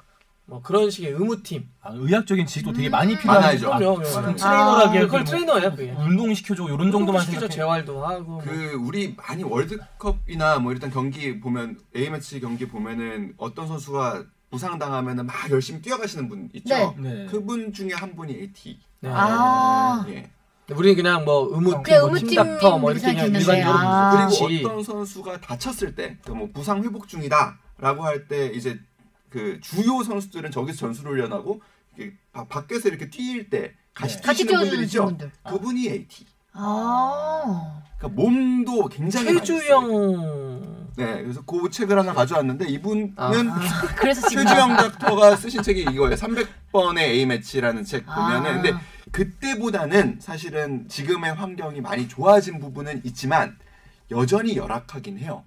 뭐 그런 식의 의무팀. 아, 의학적인 지식도 음. 되게 많이 필요하죠. 아, 트레이너라기에 그걸 트레이너예요. 그게. 운동 시켜줘 이런 정도만 시켜줘. 재활도 하고. 그 우리 많이 월드컵이나 뭐 일단 경기 보면 A 매치 경기 보면은 어떤 선수가 부상당하면은 막 열심히 뛰어가시는 분 있죠. 네. 그분 중에 한 분이 에이티. 네. 아. 예. 우리는 그냥 뭐 의무팀, 그래, 뭐 팀닥터 뭐 이렇게 그냥 일반적으로 아. 그리고 어떤 선수가 다쳤을 때, 뭐 부상 회복 중이다라고 할 때 이제 그 주요 선수들은 저기서 전술 훈련하고 이렇게 밖에서 이렇게 뛸 때 같이 네. 뛰시는 분들 있죠. 분들. 그분이 에이티. 아. 그러니까 몸도 굉장히 최주영 네, 그래서 그 책을 하나 가져왔는데 이분은 아, 그래서 최주영 닥터가 쓰신 책이 이거예요. 삼백 번의 A매치라는 책 보면은 아. 근데 그때보다는 사실은 지금의 환경이 많이 좋아진 부분은 있지만 여전히 열악하긴 해요.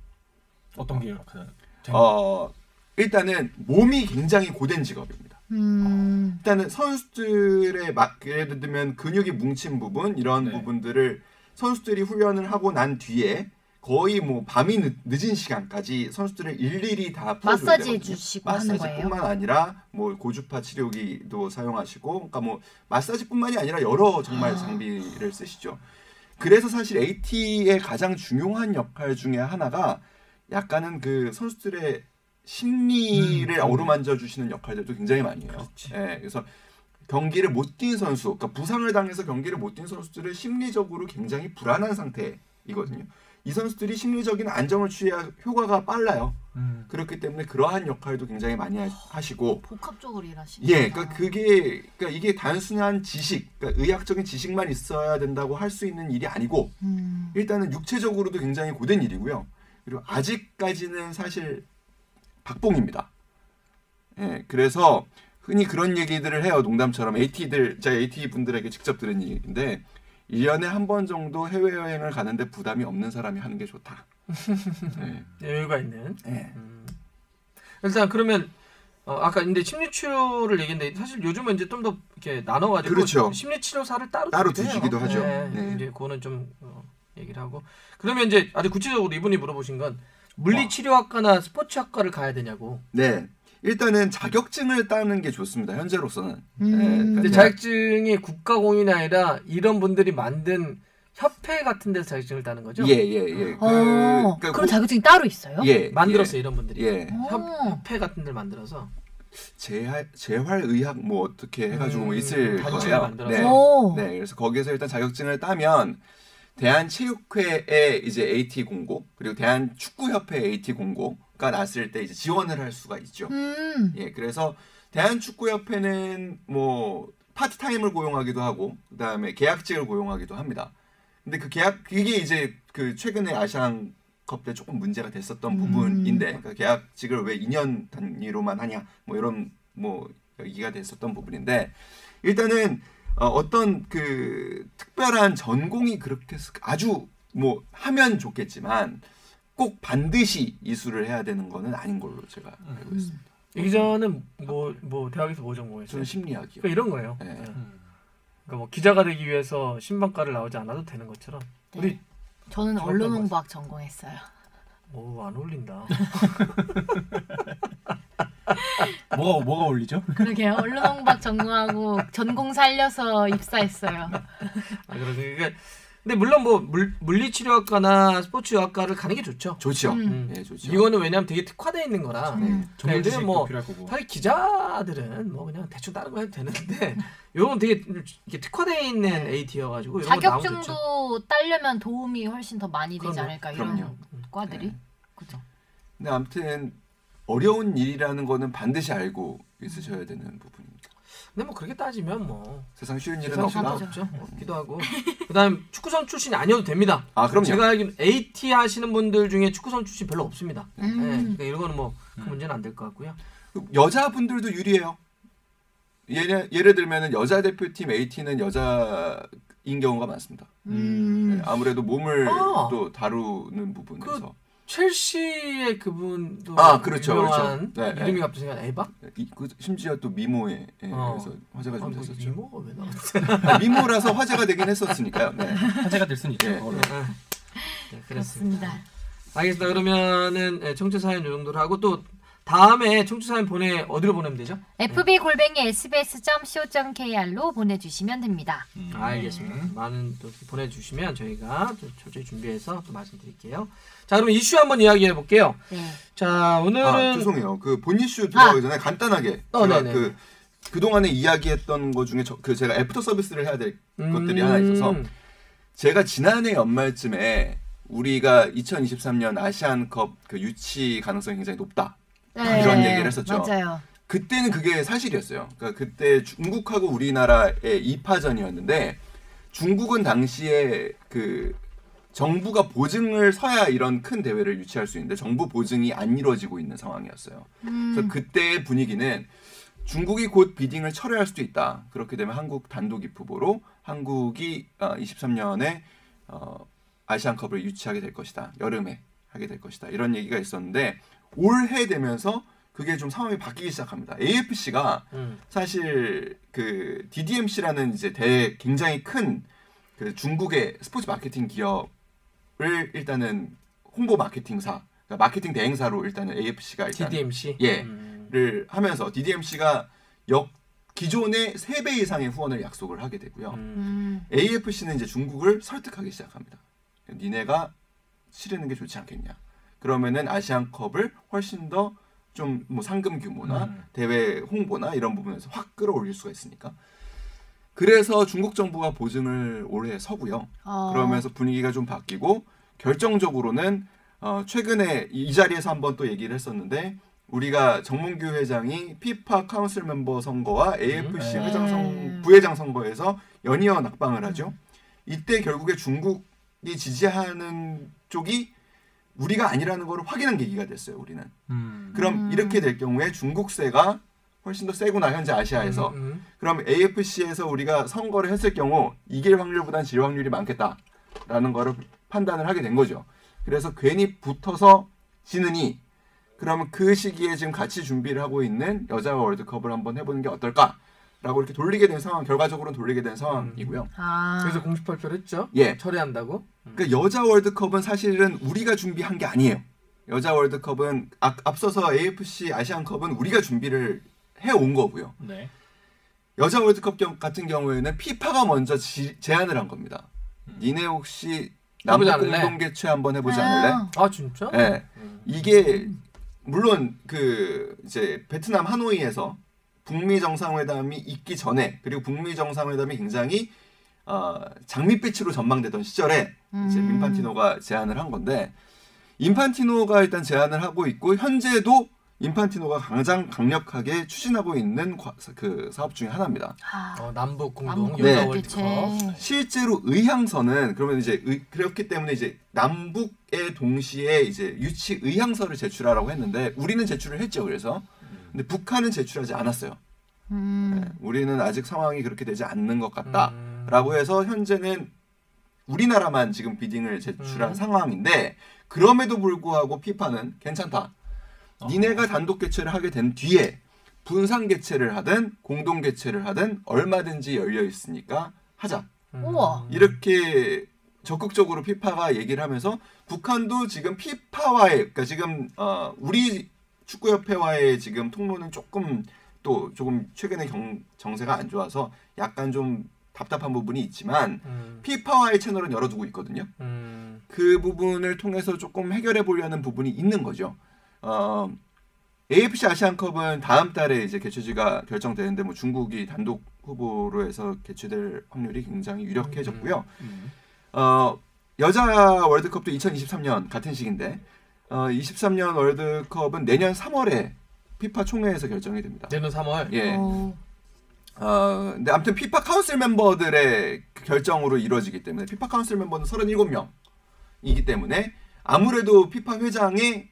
어떤 게 열악하나요? 어, 일단은 몸이 굉장히 고된 직업입니다. 음. 일단은 선수들의 막 예를 들면 근육이 뭉친 부분 이런 네. 부분들을 선수들이 훈련을 하고 난 뒤에 거의 뭐 밤이 늦, 늦은 시간까지 선수들을 일일이 다 마사지 해주시고 하는 거예요? 마사지뿐만 아니라 뭐 고주파 치료기도 사용하시고 그러니까 뭐 마사지뿐만이 아니라 여러 정말 아. 장비를 쓰시죠. 그래서 사실 에이티의 가장 중요한 역할 중에 하나가 약간은 그 선수들의 심리를 음, 어루만져 주시는 역할들도 굉장히 많이 해요. 예, 그래서 경기를 못 뛴 선수, 그러니까 부상을 당해서 경기를 못 뛴 선수들은 심리적으로 굉장히 불안한 상태이거든요. 이 선수들이 심리적인 안정을 취해야 효과가 빨라요. 음. 그렇기 때문에 그러한 역할도 굉장히 많이 하, 하시고 복합적으로 일하시는. 예, 그러니까 그게 그러니까 이게 단순한 지식, 그러니까 의학적인 지식만 있어야 된다고 할 수 있는 일이 아니고 음. 일단은 육체적으로도 굉장히 고된 일이고요. 그리고 아직까지는 사실 박봉입니다. 예, 그래서 흔히 그런 얘기들을 해요. 농담처럼 에이티들, 제가 에이티 분들에게 직접 들은 얘기인데 일 년에 한 번 정도 해외여행을 가는데 부담이 없는 사람이 하는 게 좋다. 네. 여유가 있는. 네. 음. 일단 그러면 어, 아까 근데 심리치료를 얘기했는데 사실 요즘은 이제 좀 더 이렇게 나눠가지고 그렇죠. 심리치료사를 따로, 따로 두시기도 하죠. 네. 네. 이제 그거는 좀 어, 얘기를 하고 그러면 이제 아주 구체적으로 이분이 물어보신 건 물리치료학과나 스포츠학과를 가야 되냐고. 네. 일단은 자격증을 따는 게 좋습니다. 현재로서는. 음. 네, 근데 자격증이 국가공인이 아니라 이런 분들이 만든 협회 같은 데서 자격증을 따는 거죠? 예, 예, 예. 그, 그러니까 그럼 고, 자격증이 따로 있어요? 예, 만들었어요. 예, 이런 분들이. 예. 협회 같은 데를 만들어서. 재활, 재활의학 뭐 어떻게 해가지고 음, 뭐 있을 거예요. 만들어서. 네. 네, 그래서 거기에서 일단 자격증을 따면 대한체육회의 이제 에이티 공고 그리고 대한축구협회 에이티 공고가 났을 때 이제 지원을 할 수가 있죠. 음. 예, 그래서 대한축구협회는 뭐 파트타임을 고용하기도 하고 그 다음에 계약직을 고용하기도 합니다. 근데 그 계약 이게 이제 그 최근에 아시안컵 때 조금 문제가 됐었던 음. 부분인데 그러니까 계약직을 왜 이 년 단위로만 하냐 뭐 이런 뭐 얘기가 됐었던 부분인데 일단은. 어, 어떤 그 특별한 전공이 그렇게 아주 뭐 하면 좋겠지만 꼭 반드시 이수를 해야 되는 거는 아닌 걸로 제가 알고 있습니다. 음. 이전은 뭐, 뭐 대학에서 뭐 전공했어요? 저는 심리학이요. 그러니까 이런 거예요. 네. 음. 그러니까 뭐 기자가 되기 위해서 신방과를 나오지 않아도 되는 것처럼. 네. 우리 저는 언론홍보학 전공했어요. 오, 안 어울린다. 뭐가 뭐가 어울리죠? 그러게요. 언론홍보학 전공하고 전공 살려서 입사했어요. 아, 그러니까 근데 물론 뭐 물, 물리치료학과나 스포츠학과를 가는 게 좋죠. 좋죠. 음. 네, 좋죠. 이거는 왜냐면 되게 특화되어 있는 거라. 네. 전문 지식도 뭐 필요할 거고. 사실 기자들은 뭐 그냥 대충 다른 거 해도 되는데 요건 되게 이렇게 특화되어 있는 네. 에이티여가지고 자격증도 따려면 도움이 훨씬 더 많이 되지 그럼요. 않을까 이런 그럼요. 과들이. 네. 그죠. 근데 아무튼 어려운 일이라는 거는 반드시 알고 있으셔야 되는 부분입니다. 근데 뭐 그렇게 따지면 뭐 세상 쉬운 일은 없나? 없죠. 없기도 하고. 그다음 축구선 출신이 아니어도 됩니다. 아, 그럼요. 제가 알기로 에이티 하시는 분들 중에 축구선 출신 별로 없습니다. 음. 네, 그러니까 이런 거는 뭐 음. 문제는 안 될 것 같고요. 여자분들도 유리해요. 예를, 예를 들면은 여자 대표팀 에이티는 여자 인 경우가 많습니다. 음. 네, 아무래도 몸을 아. 또 다루는 부분에서. 그, 첼시의 그분도 아, 그렇죠, 유명한 그렇죠. 네, 이름이 갑자기 생각 에바? 이, 그, 심지어 또 미모에 예, 어. 그래서 화제가 좀 아, 됐었죠. 미모가 왜 나왔지? 아, 미모라서 화제가 되긴 했었으니까요. 네. 화제가 될 수는 있죠. 네, 네. 네, 그렇습니다. 알겠습니다. 그러면은 네, 청취 사연 요 정도로 하고 또 다음에 청취 사연 보내 어디로 보내면 되죠? 에프비 골뱅이 에스비에스 점 씨오 점 케이알로 보내주시면 됩니다. 음. 알겠습니다. 음. 많은 또 보내주시면 저희가 철저히 준비해서 또 말씀드릴게요. 자, 그럼 이슈 한번 이야기해 볼게요. 네. 자, 오늘은 아, 죄송해요. 그 본 이슈 들어가기 아. 전에 간단하게 어, 제가 그 그동안에 이야기했던 것 중에 저, 그 제가 애프터 서비스를 해야 될 음. 것들이 하나 있어서 제가 지난해 연말쯤에 우리가 이천이십삼 년 아시안컵 그 유치 가능성이 굉장히 높다. 네, 이런 얘기를 했었죠. 맞아요. 그때는 그게 사실이었어요. 그러니까 그때 중국하고 우리나라의 이 파전이었는데 중국은 당시에 그 정부가 보증을 서야 이런 큰 대회를 유치할 수 있는데 정부 보증이 안 이루어지고 있는 상황이었어요. 음. 그래서 그때의 분위기는 중국이 곧 비딩을 철회할 수도 있다. 그렇게 되면 한국 단독 입후보로 한국이 이십삼 년에 아시안컵을 유치하게 될 것이다. 여름에 하게 될 것이다. 이런 얘기가 있었는데 올해 되면서 그게 좀 상황이 바뀌기 시작합니다. 에이에프씨가 음. 사실 그 디디엠씨라는 이제 대 굉장히 큰 그 중국의 스포츠 마케팅 기업을 일단은 홍보 마케팅사, 그러니까 마케팅 대행사로 일단은 에이에프씨가 일단 디디엠씨 예. 음. 를 하면서 디디엠씨가 역 기존의 세 배 이상의 후원을 약속을 하게 되고요. 음. 에이에프씨는 이제 중국을 설득하기 시작합니다. 니네가 치르는 게 좋지 않겠냐. 그러면은 아시안컵을 훨씬 더 좀 뭐 상금 규모나 음. 대회 홍보나 이런 부분에서 확 끌어올릴 수가 있으니까. 그래서 중국 정부가 보증을 올해 서고요. 어. 그러면서 분위기가 좀 바뀌고 결정적으로는 어 최근에 이 자리에서 한번 또 얘기를 했었는데 우리가 정몽규 회장이 피파 카운슬 멤버 선거와 에이에프씨 회장 선, 부회장 선거에서 연이어 낙방을 하죠. 이때 결국에 중국이 지지하는 쪽이 우리가 아니라는 걸 확인한 계기가 됐어요. 우리는. 음. 그럼 이렇게 될 경우에 중국세가 훨씬 더 세구나. 현재 아시아에서. 음. 그럼 에이에프씨에서 우리가 선거를 했을 경우 이길 확률보단 질 확률이 많겠다라는 거를 판단을 하게 된 거죠. 그래서 괜히 붙어서 지느니 그러면 그 시기에 지금 같이 준비를 하고 있는 여자 월드컵을 한번 해보는 게 어떨까라고 이렇게 돌리게 된 상황, 결과적으로는 돌리게 된 상황이고요. 아. 그래서 공식 발표를 했죠. 예, 철회한다고. 음. 그러니까 여자 월드컵은 사실은 우리가 준비한 게 아니에요. 여자 월드컵은 아, 앞서서 에이에프씨 아시안컵은 우리가 준비를 해온 거고요. 네. 여자 월드컵 경, 같은 경우에는 피파가 먼저 지, 제안을 한 겁니다. 음. 니네 혹시 남북 공동 개최 한번 해보지 않을래? 아 진짜? 예, 음. 이게 물론 그 이제 베트남 하노이에서 북미 정상회담이 있기 전에 그리고 북미 정상회담이 굉장히 어, 장밋빛으로 전망되던 시절에 음. 이제 인판티노가 제안을 한 건데 인판티노가 일단 제안을 하고 있고 현재도 인판티노가 가장 강력하게 추진하고 있는 과, 그 사업 중에 하나입니다. 어, 남북 공동 여자 월드컵. 네. 실제로 의향서는 그러면 이제 의, 그렇기 때문에 이제 남북의 동시에 이제 유치 의향서를 제출하라고 했는데 우리는 제출을 했죠. 그래서 근데 북한은 제출하지 않았어요. 음. 네, 우리는 아직 상황이 그렇게 되지 않는 것 같다라고 해서 현재는 우리나라만 지금 비딩을 제출한 음. 상황인데 그럼에도 불구하고 피파는 괜찮다. 어. 니네가 단독 개최를 하게 된 뒤에 분산 개최를 하든 공동 개최를 하든 얼마든지 열려 있으니까 하자. 우와. 이렇게 적극적으로 피파가 얘기를 하면서 북한도 지금 피파와의 그러니까 지금 어, 우리 축구협회와의 지금 통로는 조금 또 조금 최근에 경, 정세가 안 좋아서 약간 좀 답답한 부분이 있지만 음. 피파와의 채널은 열어두고 있거든요. 음. 그 부분을 통해서 조금 해결해 보려는 부분이 있는 거죠. 어, 에이에프씨 아시안컵은 다음 달에 이제 개최지가 결정되는데 뭐 중국이 단독 후보로 해서 개최될 확률이 굉장히 유력해졌고요. 음, 음. 어, 여자 월드컵도 이천이십삼 년 같은 시기인데 어, 이십삼 년 월드컵은 내년 삼월에 피파 총회에서 결정이 됩니다. 내년 삼월? 예. 오. 어, 근데 아무튼 피파 카운슬 멤버들의 결정으로 이루어지기 때문에 피파 카운슬 멤버는 서른일곱 명이기 때문에 아무래도 피파 회장의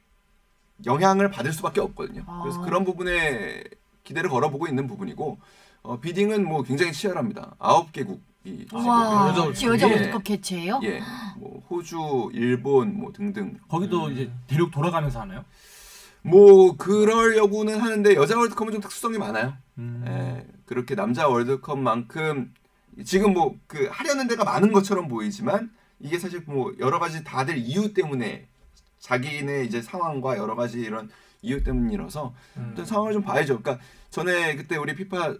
영향을 받을 수밖에 없거든요. 아. 그래서 그런 부분에 기대를 걸어보고 있는 부분이고 어, 비딩은 뭐 굉장히 치열합니다. 아홉 개국이 여자 월드컵 개최예요? 예, 뭐 호주, 일본 뭐 등등. 거기도 음. 이제 대륙 돌아가면서 하나요? 뭐 그러려고는 하는데 여자 월드컵은 좀 특수성이 많아요. 음. 예, 그렇게 남자 월드컵만큼 지금 뭐 그 하려는 데가 많은 것처럼 보이지만 이게 사실 뭐 여러 가지 다들 이유 때문에. 자기네 이제 상황과 여러 가지 이런 이유 때문이라서 음. 상황을 좀 봐야죠. 그러니까 전에 그때 우리 피파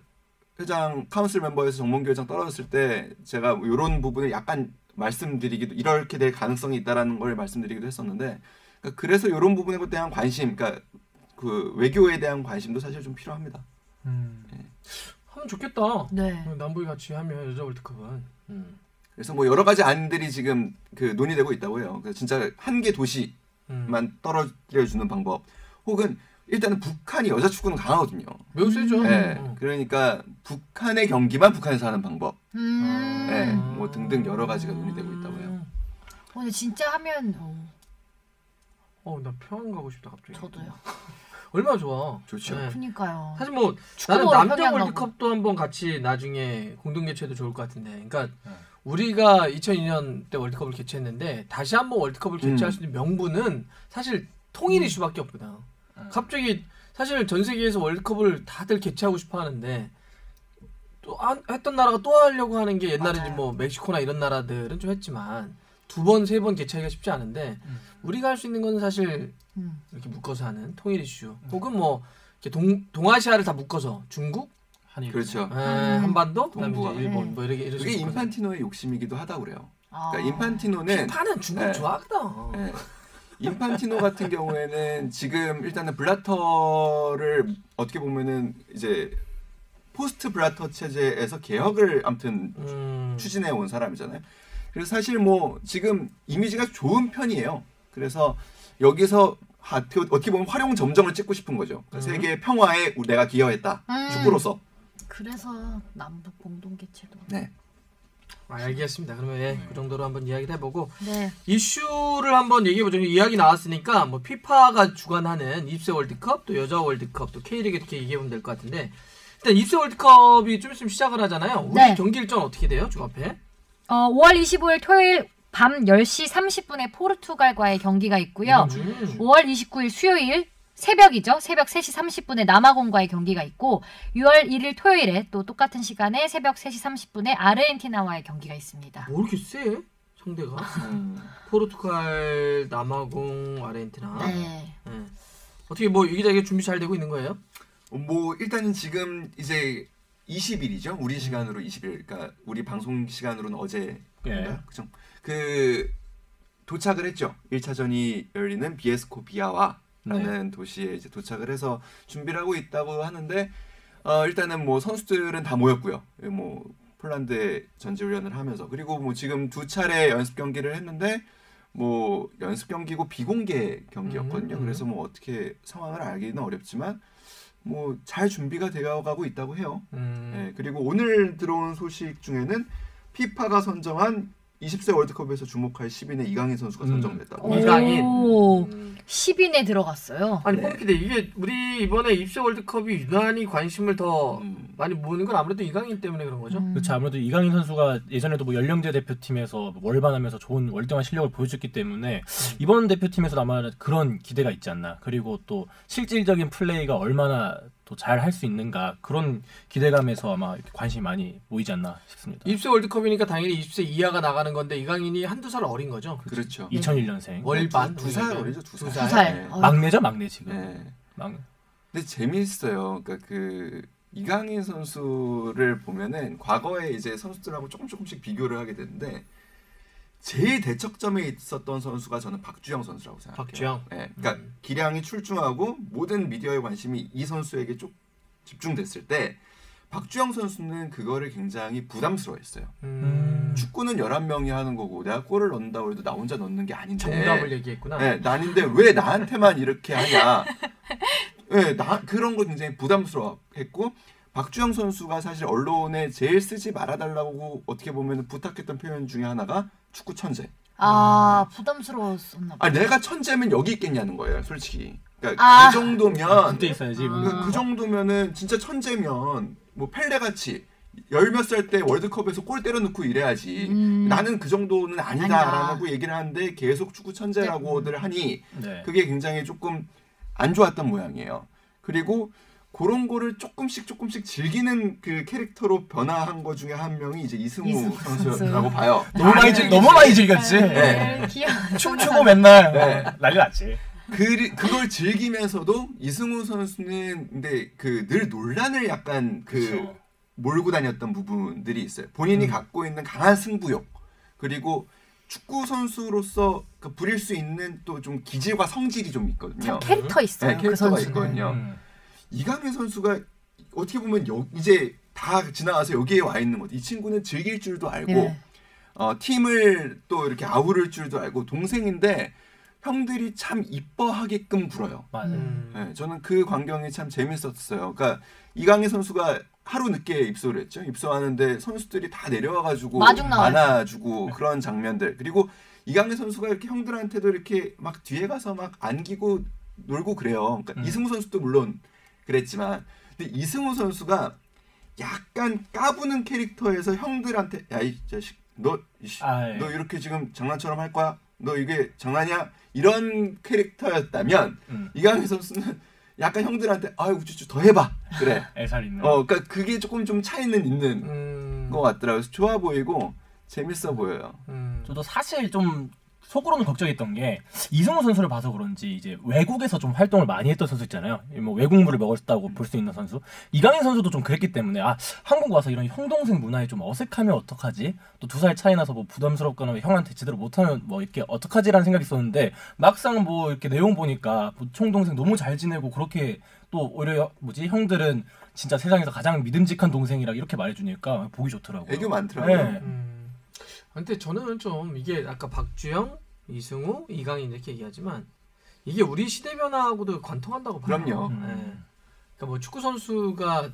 회장 카운슬 멤버에서 정몽규 회장 떨어졌을 때 제가 이런 부분을 약간 말씀드리기도 이렇게 될 가능성이 있다라는 걸 말씀드리기도 했었는데 그러니까 그래서 이런 부분에 대한 관심, 그러니까 그 외교에 대한 관심도 사실 좀 필요합니다. 음. 네. 하면 좋겠다. 네. 남북이 같이 하면 여자 월드컵은. 음. 그래서 뭐 여러 가지 안들이 지금 그 논의되고 있다고 해요. 그래서 진짜 한 개 도시 만 떨어뜨려주는 방법 혹은 일단은 북한이 여자 축구는 강하거든요. 매우 세죠. 네, 그러니까 북한의 경기만 북한에서 하는 방법 음. 네, 뭐 등등 여러 가지가 논의되고 있다고 해요. 오늘 진짜 하면 어. 어, 나 평양 가고 싶다 갑자기. 저도요. 얼마나 좋아. 좋죠. 네. 그러니까요. 사실 뭐 나는 남자 월드컵도 한번 같이 나중에 공동 개최도 좋을 것 같은데. 그러니까 네. 우리가 이천이 년 때 월드컵을 개최했는데 다시 한번 월드컵을 음. 개최할 수 있는 명분은 사실 통일일 수밖에 없구나. 음. 갑자기 사실 전 세계에서 월드컵을 다들 개최하고 싶어 하는데 또 안, 했던 나라가 또 하려고 하는 게 옛날에 뭐 멕시코나 이런 나라들은 좀 했지만 두 번, 세 번 개최하기가 쉽지 않은데 음. 우리가 할 수 있는 건 사실 음. 이렇게 묶어서 하는 통일 이슈 음. 혹은 뭐 이렇게 동, 동아시아를 다 묶어서 중국? 한일 그렇죠. 네, 음. 한반도? 동북아 일본 네. 뭐 이렇게 이게 인판티노의 욕심이기도 하다고 그래요. 아. 그러니까 인판티노는 피파는 중국 네. 좋아하다. 네. 인판티노 같은 경우에는 지금 일단은 블라터를 어떻게 보면은 이제 포스트 블라터 체제에서 개혁을 아무튼 음. 추진해 온 사람이잖아요. 그래서 사실 뭐 지금 이미지가 좋은 편이에요. 그래서 여기서 어떻게 보면 활용점정을 찍고 싶은 거죠. 그러니까 음. 세계 평화에 내가 기여했다. 음. 축구로서. 그래서 남북 공동 개최도. 네. 알겠습니다. 그러면 예, 그 정도로 한번 이야기를 해보고 네. 이슈를 한번 얘기해보죠. 이야기 나왔으니까 뭐 피파가 주관하는 이십 세 월드컵, 또 여자 월드컵, 또 K리그 이렇게 얘기해보면 될 것 같은데 일단 이십 세 월드컵이 좀 있으면 시작을 하잖아요. 우리 네. 경기 일정 어떻게 돼요? 주 앞에? 어, 오월 이십오일 토요일 밤 열 시 삼십 분에 포르투갈과의 경기가 있고요. 음. 오월 이십구일 수요일 새벽이죠. 새벽 세 시 삼십 분에 남아공과의 경기가 있고 유월 일일 토요일에 또 똑같은 시간에 새벽 세 시 삼십 분에 아르헨티나와의 경기가 있습니다. 뭐 이렇게 세? 상대가? 포르투갈, 남아공, 아르헨티나. 네. 네. 어떻게 뭐 이기자 이게 준비 잘 되고 있는 거예요? 뭐 일단은 지금 이제 이십 일이죠. 우리 시간으로 이십 일. 그러니까 우리 방송 시간으로는 어제 예. 그죠? 그 도착을 했죠. 일 차전이 열리는 비에스코비아와라는 네. 도시에 이제 도착을 해서 준비를 하고 있다고 하는데 어, 일단은 뭐 선수들은 다 모였고요. 뭐 폴란드에 전지훈련을 하면서 그리고 뭐 지금 두 차례 연습 경기를 했는데 뭐 연습 경기고 비공개 경기였거든요. 음, 음. 그래서 뭐 어떻게 상황을 알기는 어렵지만 뭐 잘 준비가 되어가고 있다고 해요. 음. 네, 그리고 오늘 들어온 소식 중에는 피파가 선정한 이십 세 월드컵에서 주목할 십 인에 이강인 선수가 음. 선정됐다고. 이강인 음. 십 인에 들어갔어요. 아니 뽕피데 네. 이게 우리 이번에 이십 세 월드컵이 유난히 관심을 더 음. 많이 모으는 건 아무래도 이강인 때문에 그런 거죠. 음. 그렇죠. 아무래도 이강인 선수가 예전에도 뭐 연령제 대표팀에서 월반하면서 좋은 월등한 실력을 보여줬기 때문에 음. 이번 대표팀에서 아마 그런 기대가 있지 않나. 그리고 또 실질적인 플레이가 얼마나 또 잘 할 수 있는가 그런 기대감에서 아마 관심이 많이 모이지 않나 싶습니다. 이십 세 월드컵이니까 당연히 이십 세 이하가 나가는 건데 이강인이 한두 살 어린 거죠? 그렇죠. 이천일 년생. 월반 두 살 어리죠? 두 살. 두 살. 네. 막내죠, 막내 지금. 네. 막. 근데 재미있어요. 그러니까 그 이강인 선수를 보면은 과거에 이제 선수들하고 조금 조금씩 비교를 하게 되는데 제일 대척점에 있었던 선수가 저는 박주영 선수라고 생각해요. 박주영. 네, 그러니까 음. 기량이 출중하고 모든 미디어의 관심이 이 선수에게 쭉 집중됐을 때 박주영 선수는 그거를 굉장히 부담스러워했어요. 음. 축구는 열한 명이 하는 거고 내가 골을 넣는다고 해도 나 혼자 넣는 게 아닌데. 정답을 얘기했구나. 네, 난인데 왜 나한테만 이렇게 하냐. 네, 나 그런 거 굉장히 부담스러워했고 박주영 선수가 사실 언론에 제일 쓰지 말아달라고 어떻게 보면 부탁했던 표현 중에 하나가 축구 천재. 아, 음. 부담스러웠었나 봐. 아, 내가 천재면 여기 있겠냐는 거예요, 솔직히. 그러니까 아. 그 정도면 그때 있어야지. 음. 그 정도면은 진짜 천재면 뭐 펠레 같이 열 몇 살 때 월드컵에서 골 때려 넣고 이래야지. 음. 나는 그 정도는 아니다라고 얘기를 하는데 계속 축구 천재라고들 하니 네. 그게 굉장히 조금 안 좋았던 모양이에요. 그리고 그런 거를 조금씩 조금씩 즐기는 그 캐릭터로 변화한 거 중에 한 명이 이제 이승우, 이승우 선수라고 봐요. 너무 많이 즐, 너무 많이 즐겼지. 네. 춤추고 맨날 네. 난리 났지. 그 그걸 즐기면서도 이승우 선수는 근데 그 늘 논란을 약간 그 그쵸. 몰고 다녔던 부분들이 있어요. 본인이 음. 갖고 있는 강한 승부욕 그리고 축구 선수로서 그 부릴 수 있는 또 좀 기질과 성질이 좀 있거든요. 캐릭터 있어요. 네, 캐릭터가 그 있거든요. 음. 이강인 선수가 어떻게 보면 여, 이제 다 지나가서 여기에 와 있는 거죠. 이 친구는 즐길 줄도 알고 네. 어, 팀을 또 이렇게 아우를 줄도 알고 동생인데 형들이 참 이뻐하게끔 굴어요. 맞아요. 음. 네, 저는 그 광경이 참 재밌었어요. 그러니까 이강인 선수가 하루 늦게 입소를 했죠. 입소하는데 선수들이 다 내려와가지고 안아주고 그런 장면들. 그리고 이강인 선수가 이렇게 형들한테도 이렇게 막 뒤에 가서 막 안기고 놀고 그래요. 그러니까 음. 이승우 선수도 물론 그랬지만, 근데 이승우 선수가 약간 까부는 캐릭터에서 형들한테 야 이 자식 너, 이씨, 아, 예. 너 이렇게 지금 장난처럼 할 거야? 너 이게 장난이야? 이런 캐릭터였다면 음. 이강인 선수는 약간 형들한테 아유 우쭈쭈 더 해봐 그래. 애살 있는. 어, 그러니까 그게 조금 좀 차이는 있는 음... 것 같더라고요. 좋아 보이고 재밌어 보여요. 음... 저도 사실 좀 속으로는 걱정했던 게 이승우 선수를 봐서 그런지 이제 외국에서 좀 활동을 많이 했던 선수 있잖아요. 뭐 외국물을 먹었다고 볼 수 있는 선수. 이강인 선수도 좀 그랬기 때문에 아 한국 와서 이런 형동생 문화에 좀 어색하면 어떡하지? 또 두 살 차이 나서 뭐 부담스럽거나 형한테 제대로 못하면 뭐 이렇게 어떡하지라는 생각이 있었는데 막상 뭐 이렇게 내용 보니까 총동생 너무 잘 지내고 그렇게 또 오히려 뭐지 형들은 진짜 세상에서 가장 믿음직한 동생이라 이렇게 말해주니까 보기 좋더라고요. 애교 많더라고요. 네. 음. 근데 저는 좀 이게 아까 박주영, 이승우, 이강인 이렇게 얘기하지만 이게 우리 시대 변화하고도 관통한다고 봐요. 그럼요. 네. 그러니까 뭐 축구 선수가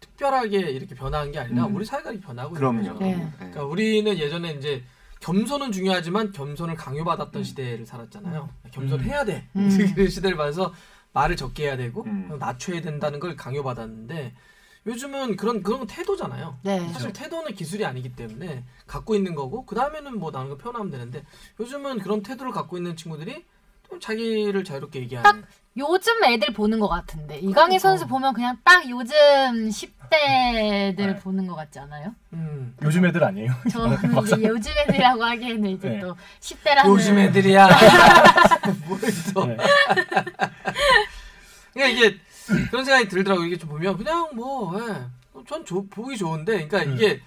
특별하게 이렇게 변화한 게 아니라 음. 우리 사회가 변하고 그럼요. 네. 그러니까 우리는 예전에 이제 겸손은 중요하지만 겸손을 강요받았던 음. 시대를 살았잖아요. 겸손해야 돼. 음. 그 시대를 봐서 말을 적게 해야 되고 음. 낮춰야 된다는 걸 강요받았는데 요즘은 그런 그런 태도잖아요. 네. 사실 태도는 기술이 아니기 때문에 갖고 있는 거고 그 다음에는 뭐 나는 거 표현하면 되는데 요즘은 그런 태도를 갖고 있는 친구들이 좀 자기를 자유롭게 얘기하는. 딱 요즘 애들 보는 것 같은데 이강인 선수 보면 그냥 딱 요즘 십 대들 네. 보는 것 같지 않아요? 음. 요즘 애들 아니에요? 저 이제 요즘 애들이라고 하기에는 이제 네. 또 십 대라는. 요즘 애들이야. 뭘 또. 네. 그러니까 이게. 그런 생각이 들더라고요. 이게 좀 보면 그냥 뭐 전 예, 보기 좋은데 그러니까 이게 음.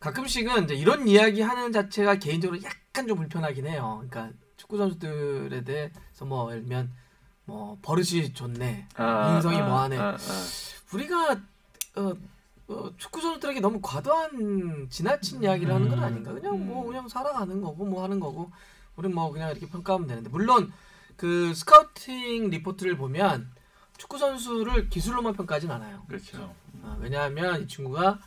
가끔씩은 이제 이런 이야기하는 자체가 개인적으로 약간 좀 불편하긴 해요. 그러니까 축구 선수들에 대해서 뭐 예를 들면 뭐 버릇이 좋네, 아, 인성이 아, 뭐하네. 아, 아. 우리가 어, 어, 축구 선수들에게 너무 과도한 지나친 이야기를 하는 건 아닌가. 그냥 뭐 그냥 살아가는 거고 뭐 하는 거고 우린 뭐 그냥 이렇게 평가하면 되는데 물론 그 스카우팅 리포트를 보면 축구 선수를 기술로만 평가하진 않아요. 그렇죠. 아, 왜냐하면 이 친구가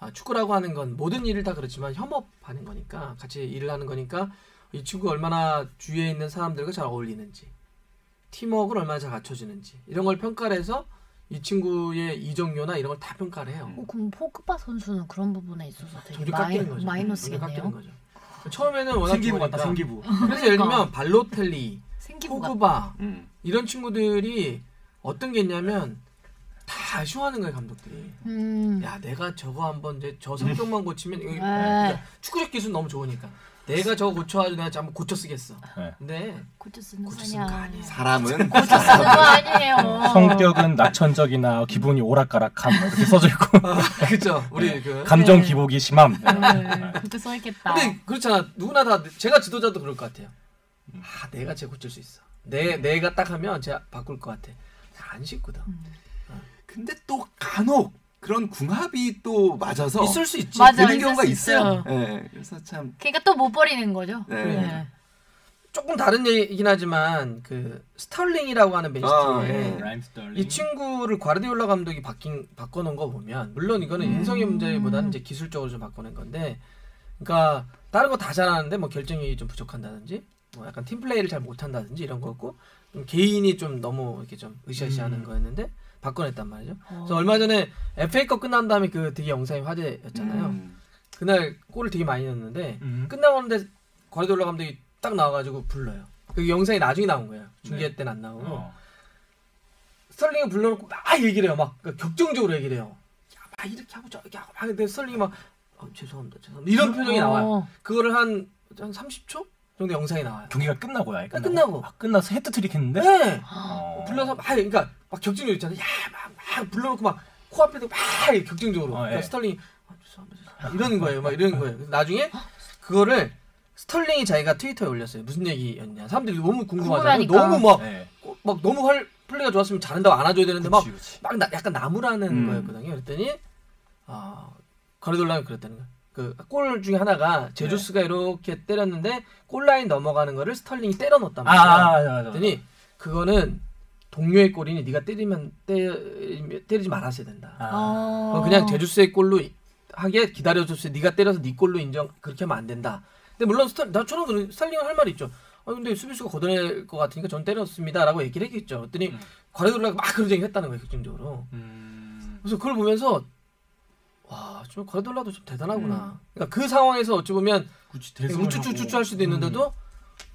아, 축구라고 하는 건 모든 일을 다 그렇지만 협업하는 거니까 같이 일을 하는 거니까 이 친구가 얼마나 주위에 있는 사람들과 잘 어울리는지 팀워크를 얼마나 잘 갖춰지는지 이런 걸 평가를 해서 이 친구의 이정료나 이런 걸 다 평가를 해요. 어, 그럼 포그바 선수는 그런 부분에 있어서 되게 마이, 마이너스겠네요. 처음에는 워낙 생기부 같다. 생기부. 그래서 그러니까. 예를 들면 발로텔리, 포그바 음. 이런 친구들이 어떤 게 있냐면 다 아쉬워하는 거예요 감독들이. 음. 야 내가 저거 한번 이제 저 성격만 고치면 이거 축구적 기술 너무 좋으니까 내가 저거 고쳐가지고 내가 한번 고쳐 쓰겠어. 네. 근데 고쳐 쓰는 거 아니에요. 사람은 고쳐 쓰는 거 아니에요. 성격은 낙천적이나 기분이 오락가락함 이렇게 써져 있고. 아, 그렇죠. 우리 네. 그 감정 네. 기복이 심함. 네. 그렇게 써 있겠다. 근데 그렇잖아. 누구나 다 제가 지도자도 그럴 것 같아요. 아 내가 쟤 고칠 수 있어. 내 내가 딱 하면 쟤 바꿀 것 같아. 안 쉽거든. 음. 어. 근데 또 간혹 그런 궁합이 또 맞아서 있을 수 있지. 맞아, 그런 있을 경우가 수 있어요. 있어요. 네, 그래서 참. 그러니까 또 못 버리는 거죠. 네. 네. 조금 다른 얘기긴 하지만 그 스털링이라고 하는 맨시티에 아, 네. 이 친구를 과르디올라 감독이 바뀐 바꿔놓은 거 보면 물론 이거는 음. 인성의 문제보다는 이제 기술적으로 좀 바꿔낸 건데, 그러니까 다른 거 다 잘하는데 뭐 결정력이 좀 부족한다든지, 뭐 약간 팀 플레이를 잘 못한다든지 이런 거고. 좀 개인이 좀 너무 이렇게 좀 으쌰으쌰하는 음. 거였는데 바꿔냈단 말이죠. 어. 그래서 얼마 전에 에프에이컵 끝난 다음에 그 되게 영상이 화제였잖아요. 음. 그날 골을 되게 많이 넣었는데 음. 끝나고는데 과르디올라 감독이 딱 나와가지고 불러요. 그 영상이 나중에 나온 거예요. 중계 네. 때는 안 나오고 어. 스털링을 불러놓고 막 얘기를 해요. 막 격정적으로 얘기를 해요. 야, 막 이렇게 하고 저렇게 하고 막 근데 스털링이 막 어, 죄송합니다, 죄송합니다 이런 표정이 어. 나와요. 그거를 한 한 삼십 초? 정도 영상이 나와요. 경기가 끝나고요. 아니, 끝나고. 끝나고. 아, 끝나서 헤트트릭 했는데. 네. 어. 불러서 막 그러니까 막 격정적으로 있잖아요. 야, 막, 막 불러놓고 막 코앞에도 막 격정적으로. 어, 그러니까 예. 스털링이 아, 죄송합니다, 죄송합니다. 이런 거예요. 막 이런 거예요. 그래서 나중에 그거를 스털링이 자기가 트위터에 올렸어요. 무슨 얘기였냐. 사람들이 너무 궁금하잖아요. 너무 막, 네. 막 너무 활 플레이가 좋았으면 잘한다고 안아줘야 되는데 그치, 막, 그치. 막 나, 약간 나무라는 음. 거였거든요. 그랬더니 아 가르돌라면 그랬다는 거예요. 그 골 중에 하나가 제주스가 네. 이렇게 때렸는데 골라인 넘어가는 거를 스털링이 때려 넣었단 말이야. 아, 맞아, 맞아, 맞아. 그랬더니 그거는 동료의 골이니 네가 때리면 때, 때리지 말았어야 된다. 아. 그냥 제주스의 골로 하게 기다려줬어요. 네가 때려서 네 골로 인정. 그렇게 하면 안 된다. 근데 물론 스타, 나처럼 스타일링을 할 말이 있죠. 아 근데 수비수가 걷어낼 것 같으니까 전 때렸습니다라고 얘기를 했겠죠. 그랬더니 음. 과레돌라가 막 그런 얘기 했다는 거예요. 결정적으로. 음. 그래서 그걸 보면서 와, 좀 과레돌라도 좀 대단하구나. 음. 그러니까 그 상황에서 어찌 보면 우쭈쭈쭈쭈 할 수도 있는데도 음.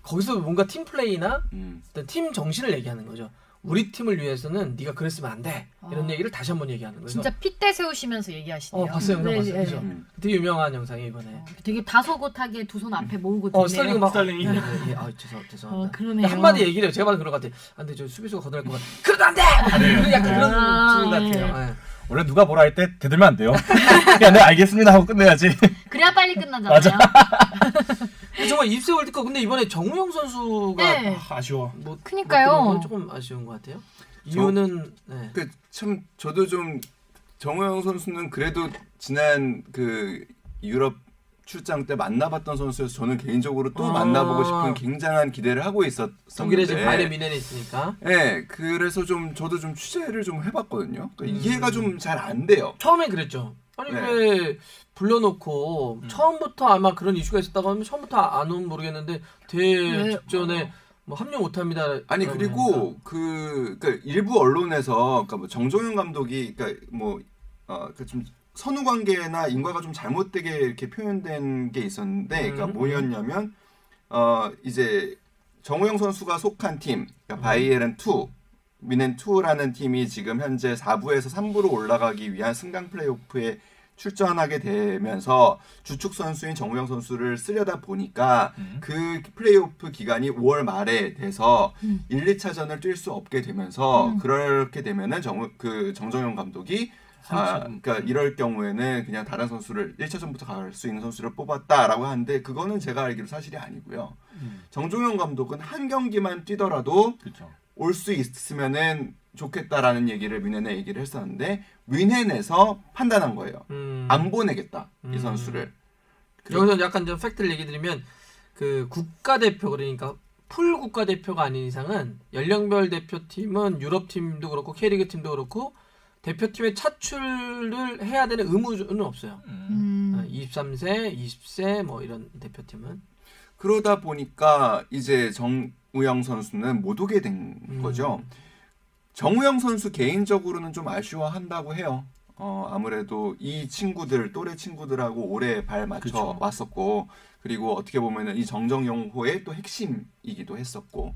거기서 뭔가 팀 플레이나 음. 팀 정신을 얘기하는 거죠. 우리 팀을 위해서는 네가 그랬으면 안 돼. 이런 아. 얘기를 다시 한번 얘기하는 거예요. 진짜 핏대 세우시면서 얘기하시네요. 어, 봤어요. 영상 네, 봤어요. 네, 그렇죠? 네. 되게 유명한 영상이 이번에. 어, 되게 다소곳하게 두 손 앞에 모으고 듣네요. 어, 스타일링 막. 스타일링. 아, 예, 예. 아, 죄송, 죄송합니다. 어, 그러네요. 한마디 얘기를 해요. 제가 봐도 그럴 것 같아요. 아, 근데 저 수비수가 걷어낼 것 같아. 그래도 안 돼! 약간 이런 느낌 같아요. 예. 예. 원래 누가 뭐라 할 때 대들면 안 돼요. 야, 네 알겠습니다 하고 끝내야지. 그래야 빨리 끝나잖아요. 맞아. 정말 이십 세 월드컵 근데 이번에 정우영 선수가 네. 아, 아쉬워. 뭐, 그니까요. 조금 아쉬운 것 같아요. 이유는 네. 그 참 저도 좀 정우영 선수는 그래도 지난 그 유럽 출장 때 만나봤던 선수여서 저는 개인적으로 또 아 만나보고 싶은 굉장한 기대를 하고 있었는데 독일에 지금 바이에른 뮌헨에 있으니까 네 그래서 좀 저도 좀 취재를 좀 해봤거든요. 그러니까 음. 이해가 좀 잘 안 돼요. 처음엔 그랬죠. 아니 네. 왜 불러놓고 음. 처음부터 아마 그런 이슈가 있었다고 하면 처음부터 안 오면 모르겠는데 대회 직전에 네. 뭐 합류 못합니다. 아니 그리고 그 그러니까 일부 언론에서 그러니까 뭐 정종현 감독이 그러니까 뭐 어 그 좀 선후 관계나 인과가 좀 잘못되게 이렇게 표현된 게 있었는데 음. 그러니까 뭐였냐면 어 이제 정우영 선수가 속한 팀 그러니까 바이에른 투 뮌헨 투라는 팀이 지금 현재 사 부에서 삼 부로 올라가기 위한 승강 플레이오프에 출전하게 되면서 주축 선수인 정우영 선수를 쓰려다 보니까 음. 그 플레이오프 기간이 오월 말에 돼서 음. 일, 이차전을 뛸 수 없게 되면서 음. 그렇게 되면은 정, 그 정정영 감독이 아, 그러니까 이럴 경우에는 그냥 다른 선수를 일차전부터 갈 수 있는 선수를 뽑았다라고 하는데 그거는 제가 알기로 사실이 아니고요. 음. 정종영 감독은 한 경기만 뛰더라도 그쵸. 올 수 있으면은 좋겠다라는 얘기를 뮌헨에 얘기를 했었는데 뮌헨에서 판단한 거예요. 음. 안 보내겠다 음. 이 선수를. 여기서 약간 좀 팩트를 얘기 드리면 그 국가대표 그러니까 풀 국가대표가 아닌 이상은 연령별 대표팀은 유럽 팀도 그렇고 K리그 팀도 그렇고 대표팀에 차출을 해야 되는 의무는 없어요. 음. 이십삼 세, 이십 세 뭐 이런 대표팀은. 그러다 보니까 이제 정우영 선수는 못 오게 된 음. 거죠. 정우영 선수 개인적으로는 좀 아쉬워한다고 해요. 어, 아무래도 이 친구들, 또래 친구들하고 오래 발 맞춰 그쵸. 왔었고 그리고 어떻게 보면 이 정정영호의 또 핵심이기도 했었고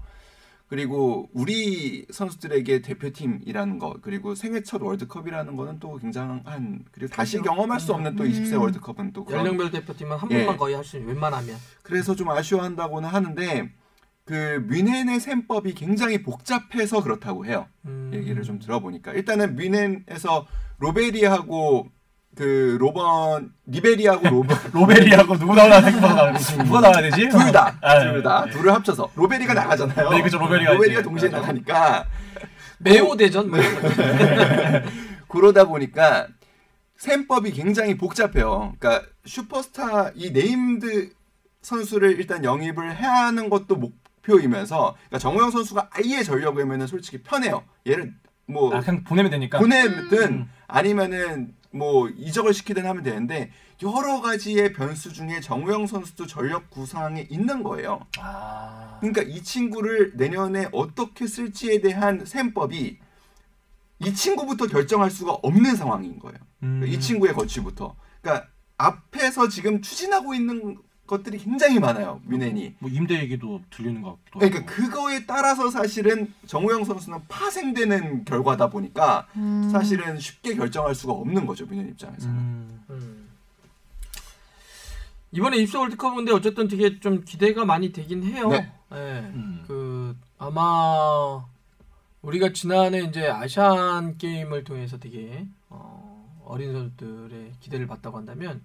그리고 우리 선수들에게 대표팀이라는 것 그리고 생애 첫 월드컵이라는 거는 또 굉장한 그리고 다시 그렇죠. 경험할 수 없는 또 음. 이십 세 월드컵은 또 그런 연령별 대표팀은 한 예. 번만 거의 할 수 있는 웬만하면 그래서 좀 아쉬워한다고는 하는데 그 뮌헨의 셈법이 굉장히 복잡해서 그렇다고 해요. 음. 얘기를 좀 들어보니까 일단은 뮌헨에서 로베리하고 그 로번 리베리하고 로번 로베리하고 누구 나와야 되지? 누가 나와야 되지? 둘 다. 아, 둘 다. 네. 둘을 합쳐서 로베리가 나가잖아요. 네, 그렇죠. 로베리가, 로베리가 동시에 네. 나가니까 매우 대전. 그러다 보니까 셈법이 굉장히 복잡해요. 그러니까 슈퍼스타 이 네임드 선수를 일단 영입을 해야 하는 것도 목표이면서 그러니까 정우영 선수가 아예 전력을 하면은 솔직히 편해요. 얘를 뭐 아, 그냥 보내면 되니까. 보내든 음. 아니면은 뭐 이적을 시키든 하면 되는데 여러 가지의 변수 중에 정우영 선수도 전력 구상에 있는 거예요. 아... 그러니까 이 친구를 내년에 어떻게 쓸지에 대한 셈법이 이 친구부터 결정할 수가 없는 상황인 거예요. 음... 이 친구의 거취부터. 그러니까 앞에서 지금 추진하고 있는 것들이 굉장히 많아요. 뮌헨이. 뭐 임대 얘기도 들리는 것 같기도 하고. 그러니까 그거에 따라서 사실은 정우영 선수는 파생되는 결과다 보니까 음. 사실은 쉽게 결정할 수가 없는 거죠. 뮌헨 입장에서는. 음. 음. 이번에 입소 월드컵인데 어쨌든 되게 좀 기대가 많이 되긴 해요. 네. 네. 음. 그 아마 우리가 지난해 이제 아시안 게임을 통해서 되게 어, 어린 선수들의 기대를 받다고 한다면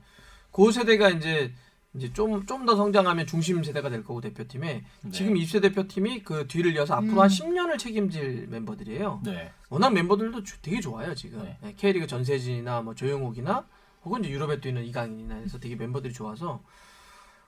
그 세대가 이제 이제 좀 좀 더 성장하면 중심 세대가 될 거고 대표팀에 네. 지금 이십 세 대표팀이 그 뒤를 이어서 앞으로 음. 한 십 년을 책임질 멤버들이에요. 네. 워낙 멤버들도 주, 되게 좋아요 지금. 네. 네, K리그 전세진이나 뭐 조영욱이나 혹은 이제 유럽에 뛰는 이강인이나 해서 되게 멤버들이 좋아서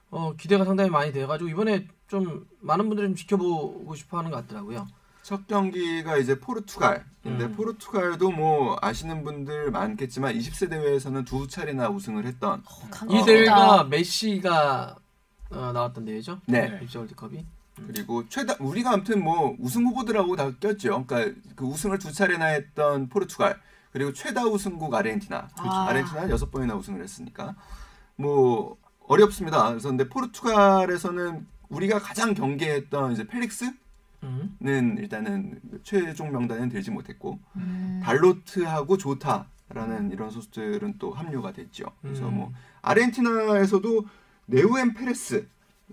어, 기대가 상당히 많이 돼가지고 이번에 좀 많은 분들이 좀 지켜보고 싶어하는 것 같더라고요. 첫 경기가 이제 포르투갈인데 음. 포르투갈도 뭐 아시는 분들 많겠지만 이십 세 대회에서는 두 차례나 우승을 했던 어, 이 대회가 메시가 어, 나왔던 대회죠? 네. 네. 월드컵이. 그리고 최다 우리가 아무튼 뭐 우승 후보들하고 다 꼈죠. 그러니까 그 우승을 두 차례나 했던 포르투갈 그리고 최다 우승국 아르헨티나. 아. 아르헨티나 여섯 번이나 우승을 했으니까 뭐 어렵습니다. 그래서 근데 포르투갈에서는 우리가 가장 경계했던 이제 펠릭스. 는 음. 일단은 최종 명단에는 들지 못했고 음. 발로트하고 조타라는 이런 선수들은 또 합류가 됐죠. 그래서 음. 뭐 아르헨티나에서도 네우엔 페레스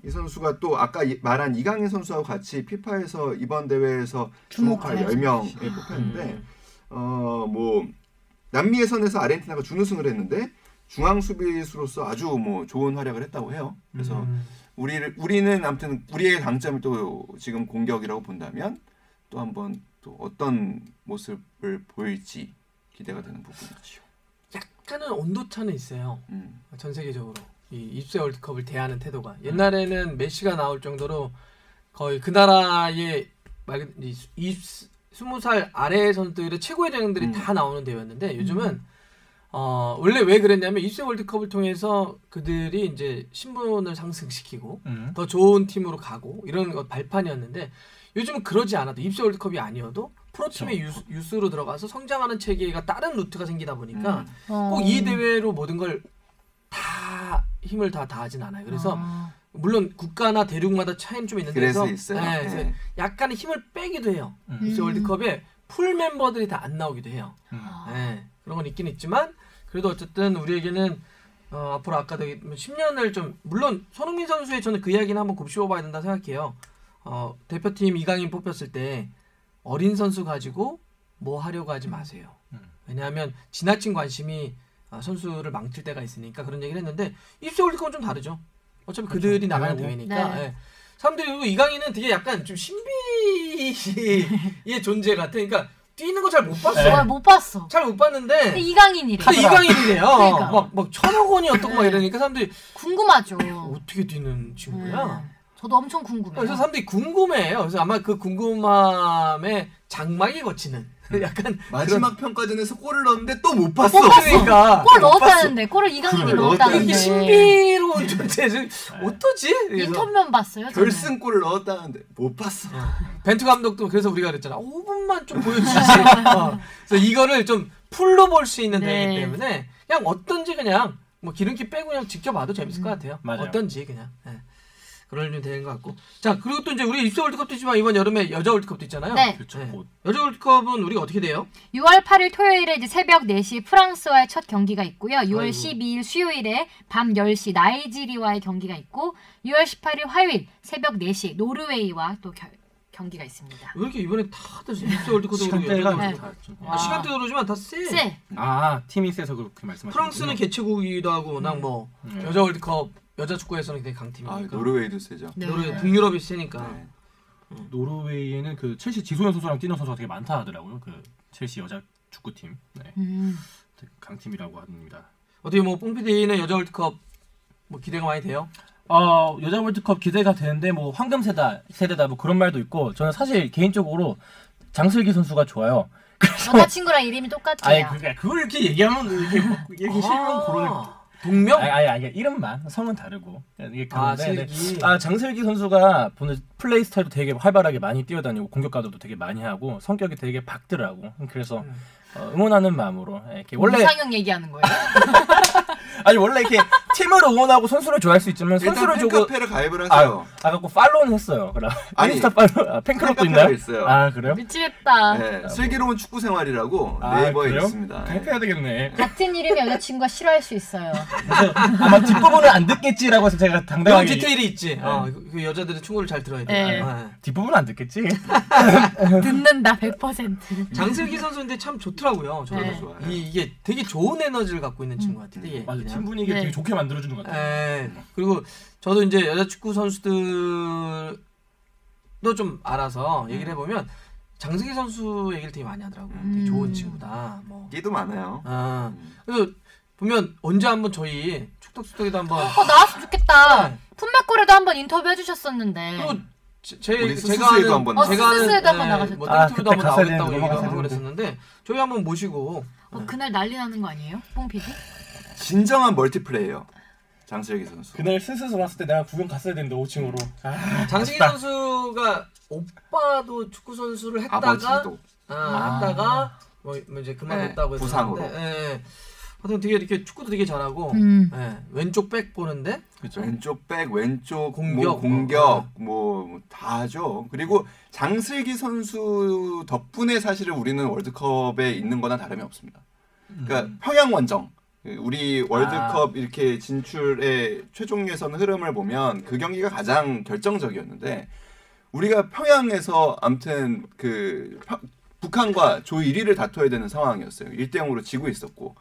이 선수가 또 아까 이, 말한 이강인 선수하고 같이 피파에서 이번 대회에서 주목할 열 명에 뽑혔는데 음. 어 뭐 남미 예선에서 아르헨티나가 준우승을 했는데 중앙 수비수로서 아주 뭐 좋은 활약을 했다고 해요. 그래서 음. 우리를 우리는 아무튼 우리의 강점이 또 지금 공격이라고 본다면 또 한번 또 어떤 모습을 보일지 기대가 되는 부분이죠. 약간은 온도 차는 있어요. 음. 전 세계적으로 이 이십 세 월드컵을 대하는 태도가 옛날에는 음. 메시가 나올 정도로 거의 그 나라의 말 그대로 스무 살 아래의 선수들의 최고의 재능들이 음. 다 나오는 대회였는데 요즘은 음. 어 원래 왜 그랬냐면 이십 세 월드컵을 통해서 그들이 이제 신분을 상승시키고 음. 더 좋은 팀으로 가고 이런 것 발판이었는데 요즘은 그러지 않아도 이십 세 월드컵이 아니어도 프로팀의 그렇죠. 유스, 유스로 들어가서 성장하는 체계가 다른 루트가 생기다 보니까 음. 어. 꼭 이 대회로 모든 걸 다 힘을 다 다하진 않아요. 그래서 어. 물론 국가나 대륙마다 차이는 좀 있는데 그래서 있어요. 네, 그래서 네. 약간의 힘을 빼기도 해요. 음. 이십 세 월드컵에 풀 멤버들이 다 안 나오기도 해요. 음. 네, 그런 건 있긴 있지만 그래도 어쨌든 우리에게는 어, 앞으로 아까도 십 년을 좀 물론 손흥민 선수의 저는 그 이야기는 한번 곱씹어봐야 된다 생각해요. 어, 대표팀 이강인 뽑혔을 때 어린 선수 가지고 뭐 하려고 하지 마세요. 왜냐하면 지나친 관심이 어, 선수를 망칠 때가 있으니까 그런 얘기를 했는데 이십 세 월드컵은 좀 다르죠. 어차피 그렇죠. 그들이 나가는 대회니까. 네. 예. 사람들이 그리고 이강인은 되게 약간 좀 신비의 존재 같아. 그러니까 뛰는 거 잘 못 봤어. 네. 못 봤어. 잘 못 봤는데. 근데 이강인이래. 근데 이강인이래요. 그러니까. 막, 막 천억 원이 어떻고 네. 막 이러니까 사람들이 궁금하죠. 어떻게 뛰는 친구야? 네. 저도 엄청 궁금해요. 그래서 사람들이 궁금해요. 그래서 아마 그 궁금함에 장막이 거치는 약간 마지막 그런... 평가전에서 골을 넣었는데 또 못 봤어. 못 봤어. 그러니까. 골 넣었다는데. 골을 이강인이 넣었다는데. 이게 신비로운 존재. 어떠지? 인터뷰만 봤어요. 결승골을 넣었다는데 못 봤어. 벤투 감독도 그래서 우리가 그랬잖아. 오 분만 좀 보여주지. 어. 그래서 이거를 좀 풀로 볼 수 있는 네. 대회이기 때문에 그냥 어떤지 그냥 뭐 기름기 빼고 그냥 지켜봐도 재밌을 음. 것 같아요. 맞아요. 어떤지 그냥. 네. 그런 일 되는 것 같고. 자, 그리고 또 이제 우리 이십 세 월드컵도 있지만 이번 여름에 여자 월드컵도 있잖아요. 네. 그렇죠. 네. 여자 월드컵은 우리가 어떻게 돼요? 유월 팔일 토요일에 이제 새벽 네 시 프랑스와의 첫 경기가 있고요. 유월 아이고. 십이일 수요일에 밤 열 시 나이지리와의 경기가 있고 유월 십팔일 화요일 새벽 네 시 노르웨이와 또 결, 경기가 있습니다. 왜 이렇게 이번에 다들 이십 세 월드컵도 시간대가 네. 다 아, 시간대도 그러지만 다 세. 세. 아, 팀이 세서 그렇게 말씀하시는 프랑스는 개최국이기도 하고 난 뭐 음. 여자 월드컵 여자 축구에서는 되게 강팀이니까. 아, 노르웨이도 세죠. 네. 노르웨이, 북유럽이 세니까. 네. 음. 노르웨이에는 그 첼시 지소연 선수랑 뛰는 선수가 되게 많다 하더라고요. 그 첼시 여자 축구팀. 네. 음. 강팀이라고 합니다. 어떻게 뭐 뽕피디는 여자 월드컵 뭐 기대가 많이 돼요? 어, 여자 월드컵 기대가 되는데 뭐 황금 세다, 세대다 뭐 그런 말도 있고 저는 사실 개인적으로 장슬기 선수가 좋아요. 여자친구랑 이름이 똑같아요. 아니 그, 그걸 이렇게 얘기하면 이게 얘기 싫으면 그러니까. 동명? 아니, 아니, 이름만. 성은 다르고. 이게 아, 네. 아, 장슬기 선수가 보는 플레이 스타일도 되게 활발하게 많이 뛰어다니고 공격가도도 되게 많이 하고 성격이 되게 밝더라고. 그래서 음. 어, 응원하는 마음으로. 이렇게 원래 이상형 얘기하는 거예요? 아니, 원래 이렇게 팀을 응원하고 선수를 좋아할 수 있지만 선수를 조금 팬카페를 가입을 하세요. 아, 아까 꼭 팔로우는 했어요. 그럼. 아니, 인스타 팔로우. 아, 팬클럽도 있나요? 있어요. 아, 그래요? 미치겠다. 네, 아, 슬기로운 뭐. 축구 생활이라고 네이버에 아, 있습니다. 가입해야 되겠네. 같은 이름의 여자친구가 싫어할 수 있어요. 아마 뒷부분은 안 듣겠지라고 해서 제가 당당하게 디테일이 있지. 어, 그 여자들은 충고를 잘 들어야 돼. 아, 뒷부분은 안 듣겠지. 듣는다 백 퍼센트. 장슬기 선수인데 참 좋더라고요. 저도 네. 좋아요. 이, 이게 되게 좋은 에너지를 갖고 있는 친구 같아. 되게 맞아. 팀 분위기 네. 되게 좋게 만들어주는 것 같아요. 네. 그리고 저도 이제 여자 축구 선수들도 좀 알아서 얘기를 해보면 장슬기 선수 얘기를 되게 많이 하더라고요. 음. 되게 좋은 친구다. 뭐. 끼도 많아요. 아. 음. 그래서 보면 언제 한번 저희 축덕축덕에도 한번 어 나왔으면 좋겠다. 네. 품맥골에도 한번 인터뷰 해주셨었는데 그리고 제, 제, 제가 하는 한번 어, 제가 하는 네, 한번 나가셨다. 뭐 땡튜브도 한번 나오겠다고 얘기하고 그랬었는데 저희 한번 모시고 어, 네. 그날 난리 나는 거 아니에요? 뽕피디? 진정한 멀티플레이예요. 장슬기 선수. 그날 스스로 봤을 때 내가 구경 갔어야 되는데 오 층으로. 아, 장슬기 아쉽다. 선수가 오빠도 축구 선수를 했다가 아버지도. 아, 아. 했다가 뭐, 뭐 이제 그만뒀다고 네, 부상으로. 예. 하여튼 되게 이렇게 축구도 되게 잘하고 음. 예, 왼쪽 백 보는데 그렇죠. 왼쪽 백, 왼쪽 공격, 뭐, 공격 뭐 다 하죠. 그리고 장슬기 선수 덕분에 사실은 우리는 월드컵에 있는 거나 다름이 없습니다. 그러니까 음. 평양 원정 우리 월드컵 아. 이렇게 진출의 최종 예선 흐름을 보면 그 경기가 가장 결정적이었는데 우리가 평양에서 아무튼 그 평, 북한과 조 일 위를 다퉈야 되는 상황이었어요. 일 대 영으로 지고 있었고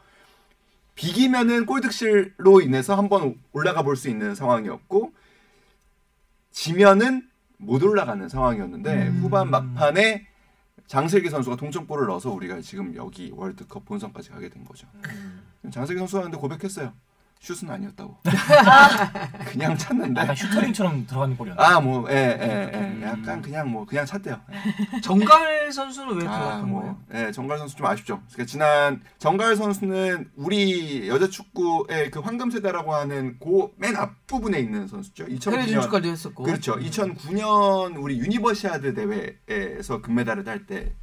비기면은 골득실로 인해서 한번 올라가 볼 수 있는 상황이었고 지면은 못 올라가는 상황이었는데 음. 후반 막판에 장슬기 선수가 동점골을 넣어서 우리가 지금 여기 월드컵 본선까지 가게 된 거죠. 음. 장슬기 선수가 근데 고백했어요. 슛은 아니었다고. 그냥 찼는데. 약간 슈터링처럼 들어가는 골이었나? 아, 뭐, 예, 예, 예. 음. 약간 그냥 뭐 그냥 찼대요. 정가을 선수는 왜 들어간 아, 뭐, 거예요? 예, 정가을 선수 좀 아쉽죠. 그러니까 지난 정가을 선수는 우리 여자 축구의 그 황금 세대라고 하는 고 맨 앞 부분에 있는 선수죠. 이천구 년 축구까지 했었고. 그렇죠. 이천구 년 우리 유니버시아드 대회에서 금메달을 딸 때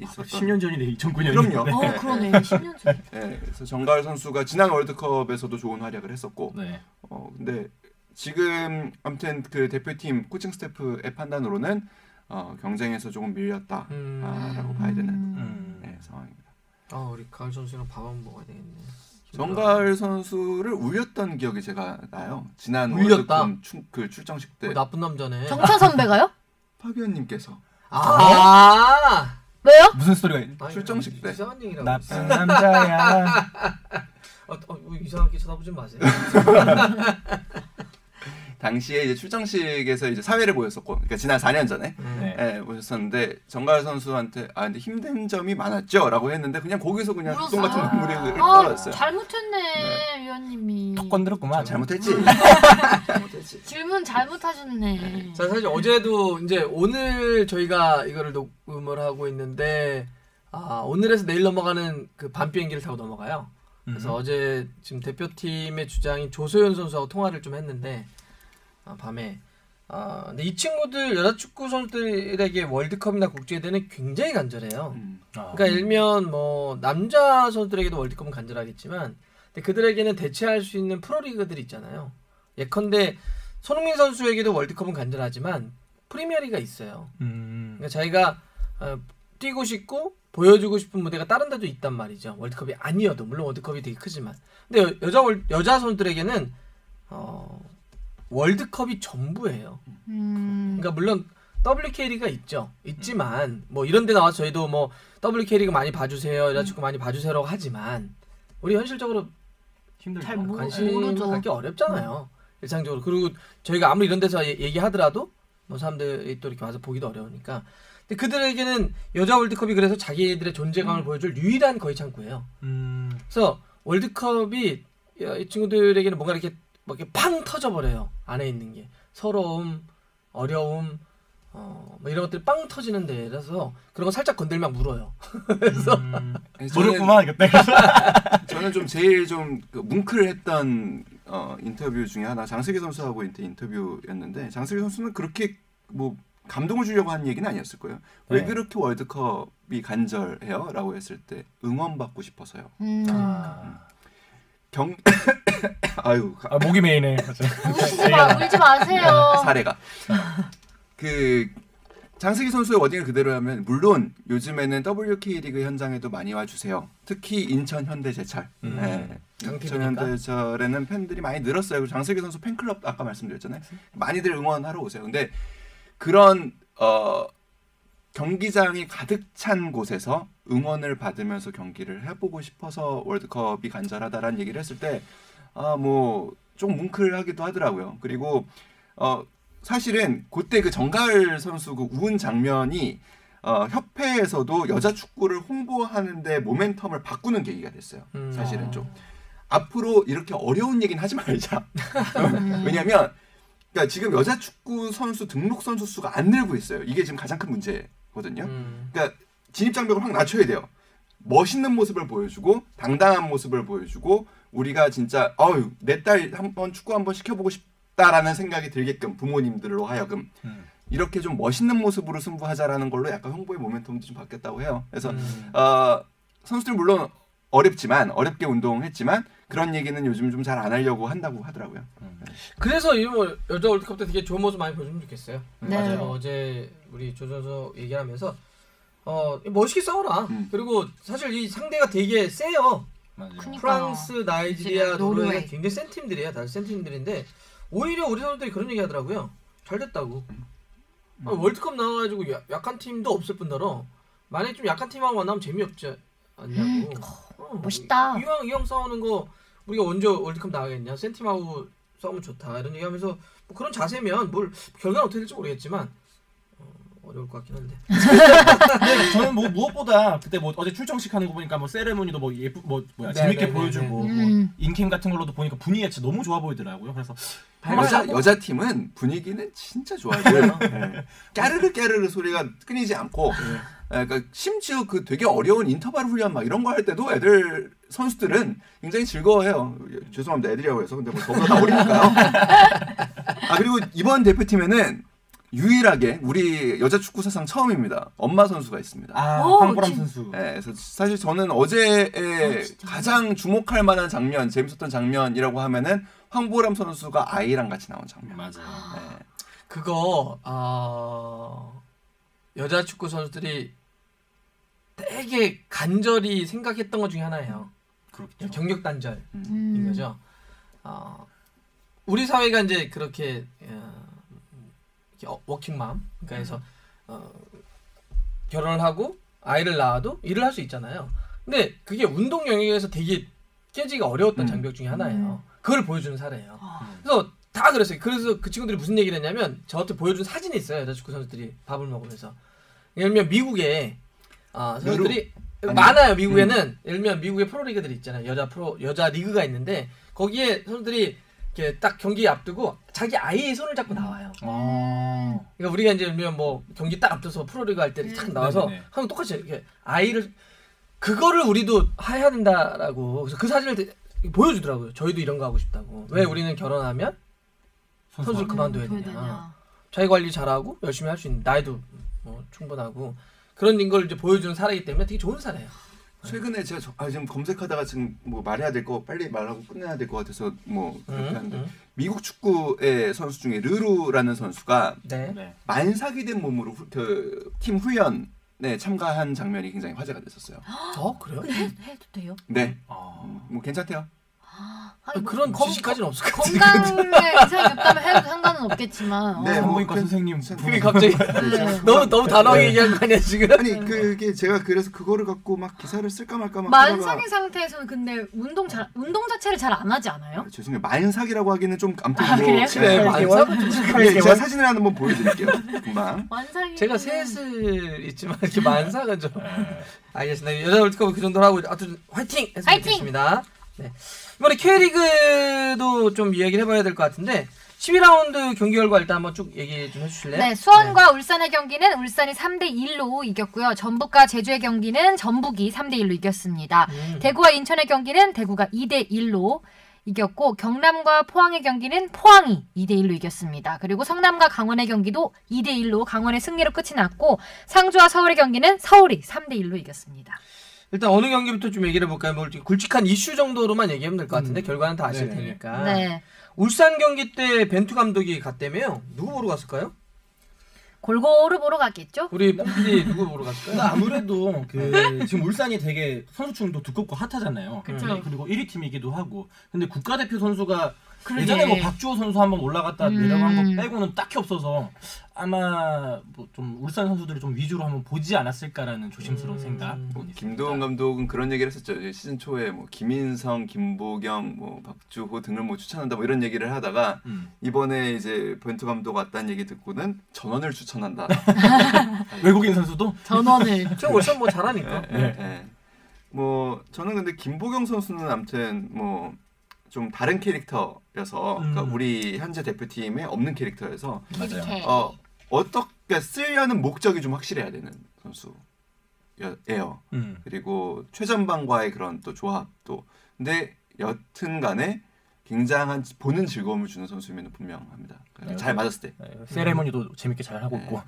있었던. 아, 십 년 전이네. 이천구 년. 그럼요. 네. 어, 그러네. 십 년 전. 예, 그래서 정가을 선수가 지난 월드컵에서도 좋은 활약을 했었고, 네. 어 근데 지금 아무튼 그 대표팀 코칭 스태프의 판단으로는 어, 경쟁에서 조금 밀렸다라고 음. 아, 봐야 되는 음. 네, 상황입니다. 아 우리 가을 선수랑 밥 한번 먹어야 되겠네. 정가을 선수를 울렸던 기억이 제가 나요. 지난 월드컵 그 출정식 때. 어, 나쁜 남자네. 정차 선배가요? 파비언님께서. 아. 아 왜요? 무슨 스토리가? 출정식 때. 이상한 얘기라고. 나쁜 남자야. 아, 어, 이상하게 쳐다보지 마세요. 당시에 이제 출정식에서 이제 사회를 보였었고, 그러니까 지난 사 년 전에 네. 예, 보셨었는데 정가을 선수한테 아 근데 힘든 점이 많았죠라고 했는데 그냥 거기서 그냥 똥 같은 눈물이 흘러갔어요. 아, 잘못했네 네. 위원님이. 턱 건드렸구만. 잘못했지. 잘못했지. 질문 잘못하셨네. 네. 자 사실 어제도 이제 오늘 저희가 이거를 녹음을 하고 있는데 아 오늘에서 내일 넘어가는 그 밤 비행기를 타고 넘어가요. 그래서 음. 어제 지금 대표팀의 주장인 조소연 선수하고 통화를 좀 했는데 아, 밤에 아, 근데 이 친구들 여자 축구 선수들에게 월드컵이나 국제대회는 굉장히 간절해요. 음. 아. 그러니까 일면 뭐 남자 선수들에게도 월드컵은 간절하겠지만 근데 그들에게는 대체할 수 있는 프로리그들이 있잖아요. 예컨대 손흥민 선수에게도 월드컵은 간절하지만 프리미어리가 있어요. 음. 그러니까 자기가 어, 뛰고 싶고 보여주고 싶은 무대가 다른 데도 있단 말이죠. 월드컵이 아니어도 물론 월드컵이 되게 크지만 근데 여, 여자 월, 여자 선수들에게는 어, 월드컵이 전부예요. 음. 그러니까 물론 더블유케이리그가 있죠. 있지만 뭐 이런 데 나와서 저희도 뭐 더블유케이리그 많이 봐주세요. 여자축구 많이 봐주세요라고 하지만 우리 현실적으로 힘들죠. 뭐, 관심을 갖기 어렵잖아요. 음. 일상적으로. 그리고 저희가 아무리 이런 데서 예, 얘기하더라도 뭐 사람들이 또 이렇게 와서 보기도 어려우니까 그들에게는 여자 월드컵이 그래서 자기들의 존재감을 음. 보여줄 유일한 거의 창구예요. 음. 그래서 월드컵이 이 친구들에게는 뭔가 이렇게 막 이렇게 팡 터져버려요. 안에 있는 게 서러움, 어려움, 어, 뭐 이런 것들이 빵 터지는 데라서 그런 거 살짝 건들면 물어요. 그래서 음. 모르구만 그때. 저는 좀 제일 좀 뭉클했던 어, 인터뷰 중에 하나 장슬기 선수하고 인터뷰였는데 장슬기 선수는 그렇게 뭐 감동을 주려고 한 얘기는 아니었을 거예요. 네. 왜 그렇게 월드컵이 간절해요? 라고 했을 때 응원받고 싶어서요. 음. 아. 경... 아유... 아, 목이 메이네. 울지, 마, 울지 마세요. 사례가. 그 장슬기 선수의 워딩을 그대로 하면 물론 요즘에는 더블유케이리그 현장에도 많이 와주세요. 특히 인천 현대제철. 음. 네. 인천 현대제철에는 팬들이 많이 늘었어요. 장슬기 선수 팬클럽 아까 말씀드렸잖아요. 많이들 응원하러 오세요. 근데 그런 어, 경기장이 가득 찬 곳에서 응원을 받으면서 경기를 해보고 싶어서 월드컵이 간절하다라는 얘기를 했을 때 아, 뭐 좀 뭉클하기도 하더라고요. 그리고 어, 사실은 그때 그 정가을 선수 그 우은 장면이 어, 협회에서도 여자 축구를 홍보하는데 모멘텀을 바꾸는 계기가 됐어요. 음. 사실은 좀 앞으로 이렇게 어려운 얘기는 하지 말자. 왜냐면 그러니까 지금 여자 축구 선수 등록 선수 수가 안 늘고 있어요. 이게 지금 가장 큰 문제거든요. 음. 그러니까 진입 장벽을 확 낮춰야 돼요. 멋있는 모습을 보여주고 당당한 모습을 보여주고 우리가 진짜 어유 내 딸 한번 축구 한번 시켜보고 싶다라는 생각이 들게끔 부모님들로 하여금 음. 이렇게 좀 멋있는 모습으로 승부하자라는 걸로 약간 홍보의 모멘텀도 좀 바뀌었다고 해요. 그래서 음. 어, 선수들 물론 어렵지만 어렵게 운동했지만 그런 얘기는 요즘 좀 잘 안 하려고 한다고 하더라고요. 음. 그래서 이 뭐 여자 월드컵 때 되게 좋은 모습 많이 보여주면 좋겠어요. 네. 맞아요. 어제 우리 조선수 얘기하면서 어 멋있게 싸워라. 음. 그리고 사실 이 상대가 되게 세요. 맞아요. 그러니까. 프랑스, 나이지리아, 노르웨이 굉장히 센 팀들이에요. 다들 센 팀들인데 오히려 우리 선수들이 그런 얘기하더라고요. 잘 됐다고. 음. 음. 아, 월드컵 나와가지고 야, 약한 팀도 없을 뿐더러 만약에 좀 약한 팀하고 만나면 재미없지 않냐고. 음. 어, 멋있다. 이왕 이왕 싸우는 거 우리가 언제 월드컵 나가겠냐. 센 팀하고 싸우면 좋다. 이런 얘기하면서 뭐 그런 자세면 뭘 결과는 어떻게 될지 모르겠지만. 어려울 것 같긴 한데. 네, 저는 뭐 무엇보다 그때 뭐 어제 출정식 하는 거 보니까 뭐 세레모니도 뭐 예쁘 뭐 뭐야 네, 재밌게 네, 보여주고 네, 네. 뭐 인캠 같은 걸로도 보니까 분위기가 진짜 너무 좋아 보이더라고요. 그래서 여자 여자 팀은 분위기는 진짜 좋아요. 네. 까르르 까르르 소리가 끊이지 않고. 네. 그러니까 심지어 그 되게 어려운 인터벌 훈련 막 이런 거 할 때도 애들 선수들은 굉장히 즐거워해요. 죄송합니다 애들이라고 해서 근데 뭐 저보다 다 어리니까요. 아 그리고 이번 대표팀에는. 유일하게 우리 여자 축구 사상 처음입니다. 엄마 선수가 있습니다. 아, 황보람 선수. 네, 사실 저는 어제에 아, 가장 주목할 만한 장면, 재밌었던 장면이라고 하면은 황보람 선수가 아이랑 같이 나온 장면. 맞아요. 네. 그거 어... 여자 축구 선수들이 되게 간절히 생각했던 것 중에 하나예요. 그렇죠. 경력 단절인 음. 거죠. 어... 우리 사회가 이제 그렇게. 어, 워킹맘 그러니까 해서 음. 어, 결혼을 하고 아이를 낳아도 일을 할 수 있잖아요. 근데 그게 운동 영역에서 되게 깨지기가 어려웠던 음. 장벽 중에 하나예요. 음. 그걸 보여주는 사례예요. 음. 그래서 다 그랬어요. 그래서 그 친구들이 무슨 얘기를 했냐면 저한테 보여준 사진이 있어요. 여자축구 선수들이 밥을 먹으면서 예를 들면 미국에 어, 선수들이 유로? 많아요. 미국에는 음. 예를 들면 미국의 프로리그들이 있잖아요. 여자 프로 여자 리그가 있는데 거기에 선수들이 이렇게 딱 경기 앞두고 자기 아이의 손을 잡고 나와요. 아 그러니까 우리가 이제 보면 뭐 경기 딱 앞두서 프로리그 할 때 딱 음. 나와서 네네. 항상 똑같이 이렇게 아이를 그거를 우리도 해야 된다라고 그래서 그 사진을 보여주더라고요. 저희도 이런 거 하고 싶다고. 왜 음. 우리는 결혼하면 선수를 그만둬야 되냐. 되냐. 자기 관리 잘하고 열심히 할 수 있는 나이도 뭐 충분하고 그런 걸 이제 보여주는 사례이기 때문에 되게 좋은 사례예요. 최근에 제가 저, 아, 지금 검색하다가 지금 뭐 말해야 될 거 빨리 말하고 끝내야 될 것 같아서 뭐 그렇게 하는데 음, 음. 미국 축구의 선수 중에 르루라는 선수가 네. 만삭이된 몸으로 그 팀 후연에 참가한 장면이 굉장히 화제가 됐었어요. 어 그래요? 근데 해, 해도 돼요? 네, 아... 뭐 괜찮대요. 아, 아니, 뭐, 그런 지식까지는 없을 것 같아요. 건강에 이상이 없다면 해도 상관은 없겠지만. 네, 산부인과 어, 그, 선생님. 그게 갑자기 네. 너무 너무 단호하게 네. 얘기한 거 아니야 지금? 아니 네. 그게 제가 그래서 그거를 갖고 막 기사를 쓸까 말까 막. 만삭인 상태에서는 근데 운동 잘 운동 자체를 잘 안 하지 않아요? 네, 죄송해요. 만삭이라고 하기는 좀 아무튼 아, 그래요? 네, 만삭. 네, 제가 사진을 한번 보여드릴게요. 금방. 만삭이. 제가 셋을 있지만 이렇게 만삭은 좀. 알겠습니다. 여자 월드컵 그 정도로 하고 아무튼 화이팅 했습니다. 네. 이번에 K리그도 좀 이야기를 해봐야 될 것 같은데 십이 라운드 경기 결과 일단 한번 쭉 얘기 좀 해주실래요? 네, 수원과 네. 울산의 경기는 울산이 삼 대 일로 이겼고요. 전북과 제주의 경기는 전북이 삼 대 일로 이겼습니다. 음. 대구와 인천의 경기는 대구가 이 대 일로 이겼고 경남과 포항의 경기는 포항이 이 대 일로 이겼습니다. 그리고 성남과 강원의 경기도 이 대 일로 강원의 승리로 끝이 났고 상주와 서울의 경기는 서울이 삼 대 일로 이겼습니다. 일단 어느 경기부터 좀 얘기를 해볼까요? 뭐 굵직한 이슈 정도로만 얘기하면 될 것 같은데 음. 결과는 다 아실 네네. 테니까. 네. 울산 경기 때 벤투 감독이 갔다며요? 누구 보러 갔을까요? 골고루 보러 갔겠죠? 우리 뽕피디 누구 보러 갔을까요? 아무래도 그 지금 울산이 되게 선수층도 두껍고 핫하잖아요. 그쵸. 그리고 일 위 팀이기도 하고. 근데 국가대표 선수가 그러게. 예전에 뭐 박주호 선수 한번 올라갔다 음. 내려간 거 빼고는 딱히 없어서 아마 뭐 좀 울산 선수들이 좀 위주로 한번 보지 않았을까라는 조심스러운 음. 생각. 뭐 김도훈 감독은 그런 얘기를 했었죠. 시즌 초에 뭐 김인성, 김보경, 뭐 박주호 등을 뭐 추천한다 뭐 이런 얘기를 하다가 음. 이번에 이제 벤투 감독 왔다는 얘기 듣고는 전원을 추천한다. 외국인 선수도 전원을. 저 울산 뭐 잘하니까. 네, 네. 네. 뭐 저는 근데 김보경 선수는 아무튼 뭐. 좀 다른 캐릭터여서 음. 그러니까 우리 현재 대표팀에 없는 캐릭터여서 맞아요. 어, 어떻게 쓰려는 목적이 좀 확실해야 되는 선수예요. 음. 그리고 최전방과의 그런 또 조합도 근데 여튼간에 굉장한 보는 즐거움을 주는 선수임에는 분명합니다. 네, 잘 맞았을 때. 네, 세레머니도 음. 재밌게 잘 하고 네. 있고.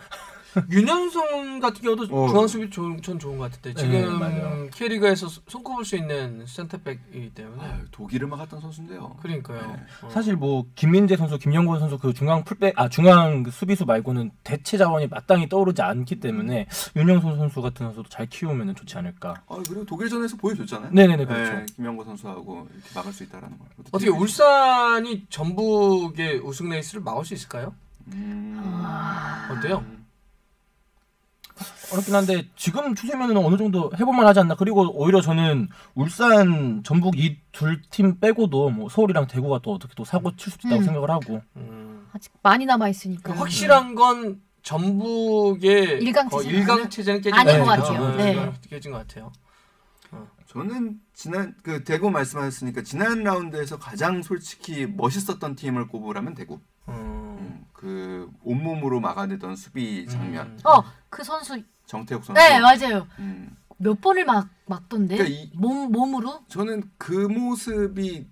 윤현성 같은 경우도 중앙 수비 전 좋은 것 같은데 지금 네, K리그에서 손꼽을 수 있는 센터백이기 때문에 아유, 독일을 막았던 선수인데요. 그러니까요. 네. 어. 사실 뭐 김민재 선수, 김영권 선수 그 중앙 풀백 아 중앙 수비수 말고는 대체 자원이 마땅히 떠오르지 않기 때문에 윤영성 선수 같은 선수도 잘 키우면 좋지 않을까. 아 그리고 독일전에서 보여줬잖아요. 네네네 그렇죠. 네, 김영권 선수하고 이렇게 막을 수 있다라는 거. 어떻게 울산이 전북의 우승 레이스를 막을 수 있을까요? 음... 어때요? 어렵긴 한데 지금 추세면은 어느 정도 해볼만 하지 않나. 그리고 오히려 저는 울산, 전북 이 둘 팀 빼고도 뭐 서울이랑 대구가 또 어떻게 또 사고 칠 수도 있다고 음. 생각을 하고 음. 아직 많이 남아 있으니까 확실한 건 전북의 일강 체제는, 어, 일강 체제는 깨진 아닌 것 같아요. 네. 네. 깨진 것 같아요. 어. 저는 지난 그 대구 말씀하셨으니까 지난 라운드에서 가장 솔직히 멋있었던 팀을 꼽으라면 대구. 음. 음, 그 온몸으로 막아내던 수비 장면. 음. 어, 그 선수 정태욱 선수. 네, 맞아요. 음. 몇 번을 막 막던데. 그러니까 이, 몸 몸으로? 저는 그 모습이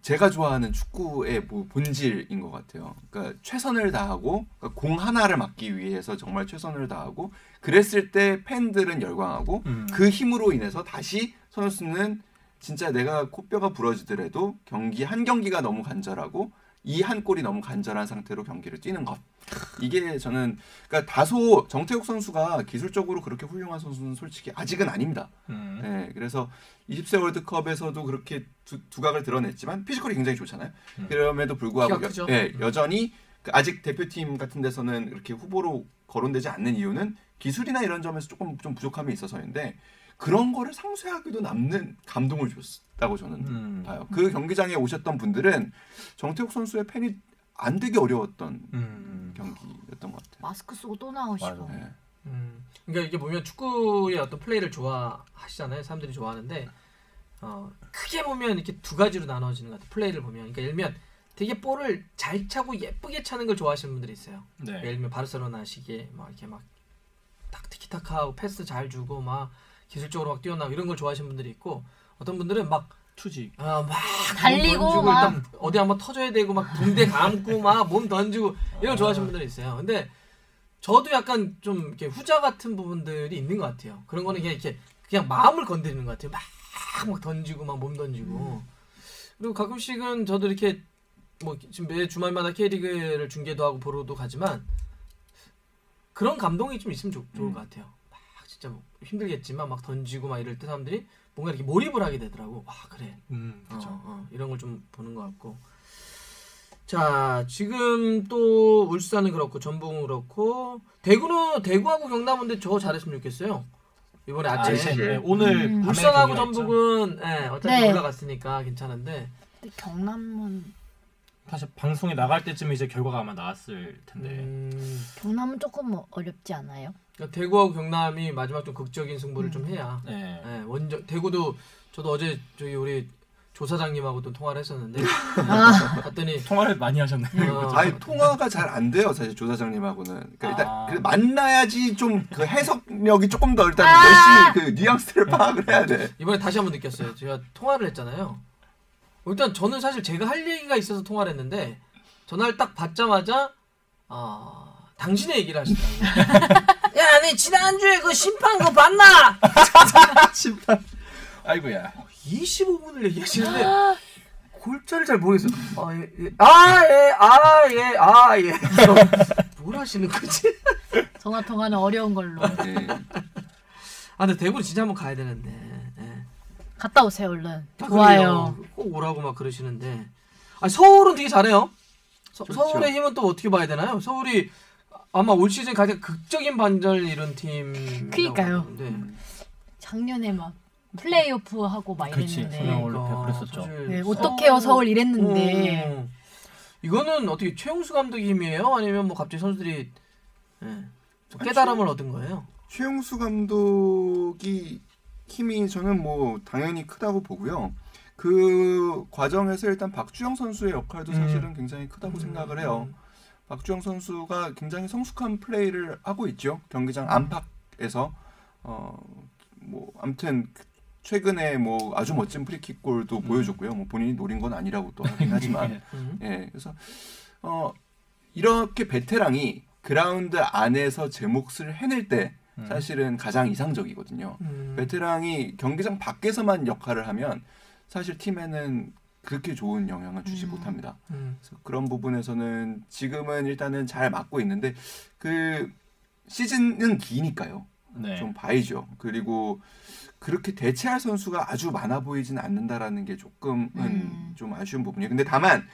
제가 좋아하는 축구의 뭐 본질인 것 같아요. 그러니까 최선을 다하고 그러니까 공 하나를 막기 위해서 정말 최선을 다하고 그랬을 때 팬들은 열광하고 음. 그 힘으로 인해서 다시 선수는 진짜 내가 코뼈가 부러지더라도 경기 한 경기가 너무 간절하고 이 한 골이 너무 간절한 상태로 경기를 뛰는 것. 이게 저는 그러니까 다소 정태욱 선수가 기술적으로 그렇게 훌륭한 선수는 솔직히 아직은 아닙니다. 음. 네, 그래서 이십 세 월드컵에서도 그렇게 두, 두각을 드러냈지만 피지컬이 굉장히 좋잖아요. 음. 그럼에도 불구하고 여, 네, 여전히 아직 대표팀 같은 데서는 이렇게 후보로 거론되지 않는 이유는 기술이나 이런 점에서 조금 좀 부족함이 있어서인데 그런 거를 상쇄하기도 남는 감동을 줬다고 저는 음. 봐요. 그 경기장에 오셨던 분들은 정태욱 선수의 팬이 안 되기 어려웠던 음. 경기였던 것 같아요. 마스크 쓰고 또 나오시고. 네. 음. 그러니까 이게 보면 축구의 어떤 플레이를 좋아하시잖아요. 사람들이 좋아하는데 어, 크게 보면 이렇게 두 가지로 나눠지는 것 같아요. 플레이를 보면. 그러니까 예를 들면 되게 볼을 잘 차고 예쁘게 차는 걸 좋아하시는 분들이 있어요. 네. 예를 들면 바르셀로나식에 막 이렇게 막 딱 티키타카하고 패스 잘 주고 막 기술적으로 막 뛰어나고 이런 걸 좋아하시는 분들이 있고 어떤 분들은 막 투지 아, 막 달리고 막 일단 어디 한번 터져야 되고 막 붕대 감고 막 몸 던지고 이런 걸 좋아하시는 분들이 있어요. 근데 저도 약간 좀 이렇게 후자 같은 부분들이 있는 것 같아요. 그런 거는 그냥 이렇게 그냥 마음을 건드리는 것 같아요. 막 막 던지고 막 몸 던지고. 그리고 가끔씩은 저도 이렇게 뭐 지금 매 주말마다 K리그를 중계도 하고 보러도 가지만 그런 감동이 좀 있으면 좋, 좋을 것 같아요. 진짜 뭐 힘들겠지만 막 던지고 막 이럴 때 사람들이 뭔가 이렇게 몰입을 하게 되더라고. 와 그래. 음, 그렇죠. 어, 어, 이런 걸 좀 보는 것 같고. 자 지금 또 울산은 그렇고 전북은 그렇고 대구는 대구하고 경남인데 저 잘했으면 좋겠어요. 이번에 아침에 아, 네. 오늘 음. 울산하고 전북은 네, 어차피 네. 올라갔으니까 괜찮은데. 근데 경남은 사실 방송에 나갈 때쯤에 이제 결과가 아마 나왔을 텐데. 음... 경남은 조금 어렵지 않아요? 그러니까 대구하고 경남이 마지막 좀 극적인 승부를 음. 좀 해야. 네. 네, 원정 대구도 저도 어제 저희 우리 조 사장님하고 또 통화를 했었는데 아. 봤더니 통화를 많이 하셨네요. 어, 아니 통화가 잘 안 돼요 사실 조 사장님하고는. 그러니까 일단 아. 그래, 만나야지 좀 그 해석력이 조금 더 일단 아. 열심히 그 뉘앙스를 파악을 해야 돼. 이번에 다시 한번 느꼈어요. 제가 통화를 했잖아요. 일단 저는 사실 제가 할 얘기가 있어서 통화를 했는데 전화를 딱 받자마자 아 당신의 얘기를 하시더라고요. 야, 네 지난주에 그 심판 그거 봤나? 심판 아이고야 이십오 분을 얘기하시는데 골자를 잘 모르겠어요. 아예아예아예아예 뭘 하시는 거지? 전화통화는 어려운 걸로. 네. 아 근데 대구는 진짜 한번 가야 되는데 갔다 오세요 얼른. 아, 좋아요. 꼭 오라고 막 그러시는데. 아 서울은 되게 잘해요. 서, 서울의 힘은 또 어떻게 봐야 되나요? 서울이 아마 올 시즌 가장 극적인 반전을 이룬 팀. 그니까요. 작년에 막 플레이오프 하고 막 이랬는데. 그러니까, 그랬었죠. 네, 어떡해요 서울 이랬는데. 음. 이거는 어떻게 최용수 감독의 힘이에요? 아니면 뭐 갑자기 선수들이 네. 깨달음을 아니, 얻은 거예요? 최용수 감독이 힘이 저는 뭐 당연히 크다고 보고요. 그 과정에서 일단 박주영 선수의 역할도 사실은 음. 굉장히 크다고 음. 생각을 해요. 음. 박주영 선수가 굉장히 성숙한 플레이를 하고 있죠. 경기장 안팎에서 어 뭐 아무튼 최근에 뭐 아주 멋진 프리킥 골도 음. 보여줬고요. 뭐 본인이 노린 건 아니라고 또 하긴 하지만 음. 예 그래서 어 이렇게 베테랑이 그라운드 안에서 제 몫을 해낼 때 음. 사실은 가장 이상적이거든요. 음. 베테랑이 경기장 밖에서만 역할을 하면 사실 팀에는 그렇게 좋은 영향을 주지 음. 못합니다. 음. 그래서 그런 부분에서는 지금은 일단은 잘 맡고 있는데 그 시즌은 기니까요. 네. 좀 봐야죠. 그리고 그렇게 대체할 선수가 아주 많아 보이진 않는다라는 게 조금은 음. 좀 아쉬운 부분이에요. 근데 다만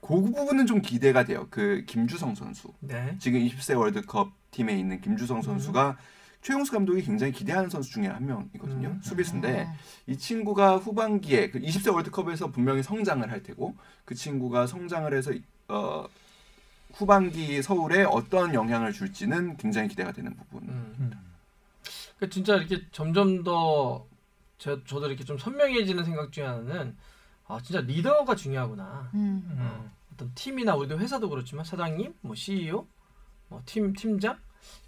그 부분은 좀 기대가 돼요. 그 김주성 선수. 네. 지금 이십 세 월드컵 팀에 있는 김주성 선수가 음. 최용수 감독이 굉장히 기대하는 선수 중에 한 명이거든요. 음. 수비수인데 음. 이 친구가 후반기에 그 이십 세 월드컵에서 분명히 성장을 할 테고 그 친구가 성장을 해서 어, 후반기 서울에 어떤 영향을 줄지는 굉장히 기대가 되는 부분입니다. 음. 그러니까 진짜 이렇게 점점 더 저, 저도 이렇게 좀 선명해지는 생각 중에 하나는 아 진짜 리더가 중요하구나. 음. 어, 어떤 팀이나 우리도 회사도 그렇지만 사장님, 뭐 씨이오, 뭐 팀 팀장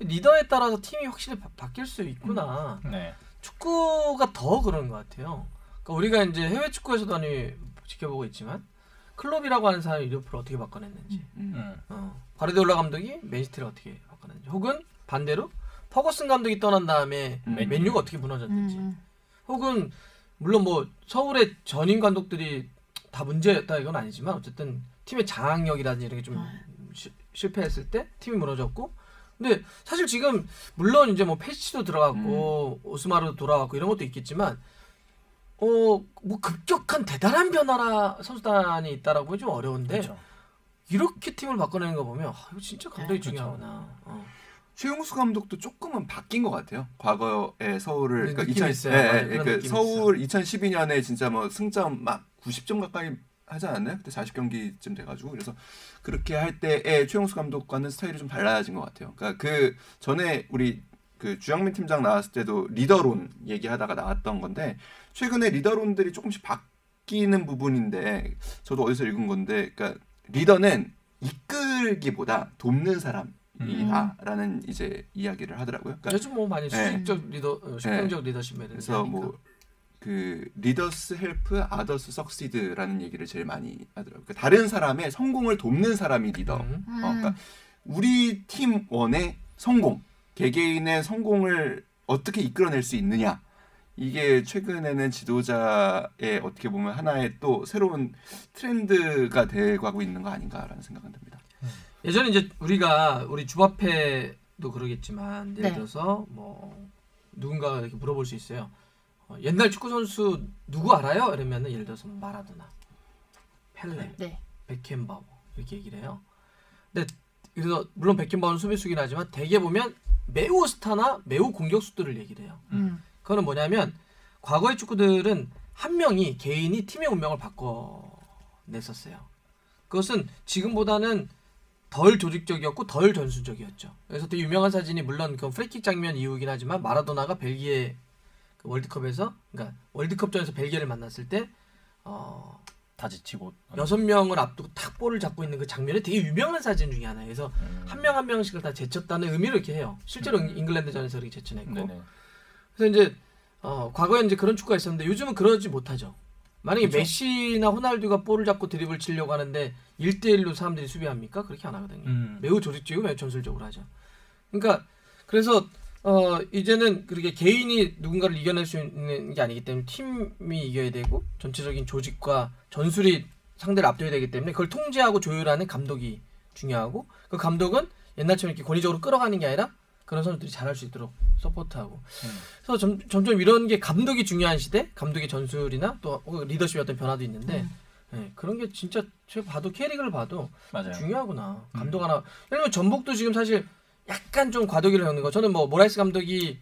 리더에 따라서 팀이 확실히 바, 바뀔 수 있구나. 음. 네. 축구가 더 그런 것 같아요. 그러니까 우리가 이제 해외 축구에서도 많이 지켜보고 있지만 클럽이라고 하는 사람이 리더풀을 어떻게 바꿔냈는지, 음. 음. 어, 바르데올라 감독이 맨시티를 어떻게 바꿔냈는지, 혹은 반대로 퍼거슨 감독이 떠난 다음에 음. 맨유가 어떻게 무너졌는지, 음. 혹은 물론 뭐 서울의 전임 감독들이 다 문제였다 이건 아니지만 어쨌든 팀의 장악력이라든지 이렇게 좀 시, 실패했을 때 팀이 무너졌고, 근데 사실 지금 물론 이제 뭐 패치도 들어갔고 음. 오스마르도 돌아왔고 이런 것도 있겠지만 어 뭐 급격한 대단한 변화라 선수단이 있다라고 좀 어려운데 그렇죠. 이렇게 팀을 바꿔내는 거 보면 아, 이거 진짜 감독이 그렇죠. 중요하구나. 어. 최용수 감독도 조금은 바뀐 것 같아요. 과거에 서울을 그러니까 이천, 예, 예, 그 서울 이천십이 년에 진짜 뭐 승점 막 구십 점 가까이 하지 않았나요? 그때 사십 경기쯤 돼가지고 그래서 그렇게 할 때에 최용수 감독과는 스타일이 좀 달라진 것 같아요. 그러니까 그 전에 우리 그 주영민 팀장 나왔을 때도 리더론 얘기하다가 나왔던 건데 최근에 리더론들이 조금씩 바뀌는 부분인데 저도 어디서 읽은 건데 그러니까 리더는 이끌기보다 돕는 사람. 이다라는 음. 이제 이야기를 하더라고요. 그러니까 요즘 뭐 많이 수직적 네. 리더, 수평적 네. 리더십 매듭. 그래서 뭐 그 리더스 헬프 아더스 석시드라는 얘기를 제일 많이 하더라고요. 그러니까 다른 사람의 성공을 돕는 사람이 리더. 음. 어, 그러니까 우리 팀원의 성공, 개개인의 성공을 어떻게 이끌어낼 수 있느냐. 이게 최근에는 지도자의 어떻게 보면 하나의 또 새로운 트렌드가 되고 있는 거 아닌가라는 생각은 듭니다. 음. 예전에 이제 우리가 우리 주바페도 그러겠지만 예를 들어서 네. 뭐 누군가가 이렇게 물어볼 수 있어요. 어, 옛날 축구 선수 누구 알아요? 이러면은 예를 들어서 마라도나, 펠레, 네. 베켄바워 이렇게 얘기를 해요. 근데 그래서 물론 베켄바워는 수비수긴 하지만 대개 보면 매우 스타나 매우 공격수들을 얘기를 해요. 음. 그거는 뭐냐면 과거의 축구들은 한 명이 개인이 팀의 운명을 바꿔냈었어요. 그것은 지금보다는 덜 조직적이었고 덜 전술적이었죠. 그래서 되게 유명한 사진이 물론 그 프리킥 장면 이후이긴 하지만 마라도나가 벨기에 그 월드컵에서 그러니까 월드컵전에서 벨기에를 만났을 때 어, 다 지치고 여섯 명을 앞두고 탁 볼을 잡고 있는 그 장면이 되게 유명한 사진 중에 하나예요. 그래서 음. 한 명 한 명씩을 다 제쳤다는 의미로 이렇게 해요. 실제로 음. 잉글랜드전에서 이렇게 제쳐냈고 네네. 그래서 이제 어, 과거에 이제 그런 축구가 있었는데 요즘은 그러지 못하죠. 만약에 그렇죠? 메시나 호날두가 볼을 잡고 드리블 치려고 하는데 일 대일로 사람들이 수비합니까? 그렇게 안 하거든요. 음. 매우 조직적이고 매우 전술적으로 하죠. 그러니까 그래서 어 이제는 그렇게 개인이 누군가를 이겨낼 수 있는 게 아니기 때문에 팀이 이겨야 되고 전체적인 조직과 전술이 상대를 압도해야 되기 때문에 그걸 통제하고 조율하는 감독이 중요하고 그 감독은 옛날처럼 이렇게 권위적으로 끌어가는 게 아니라 그런 선수들이 잘할 수 있도록 서포트하고 음. 그래서 점, 점점 이런 게 감독이 중요한 시대 감독의 전술이나 또 리더십의 어떤 변화도 있는데 음. 네, 그런 게 진짜 제가 봐도 K리그를 봐도 맞아요. 중요하구나. 감독 음. 하나 왜냐면 전북도 지금 사실 약간 좀 과도기를 겪는 거 저는 뭐 모라이스 감독이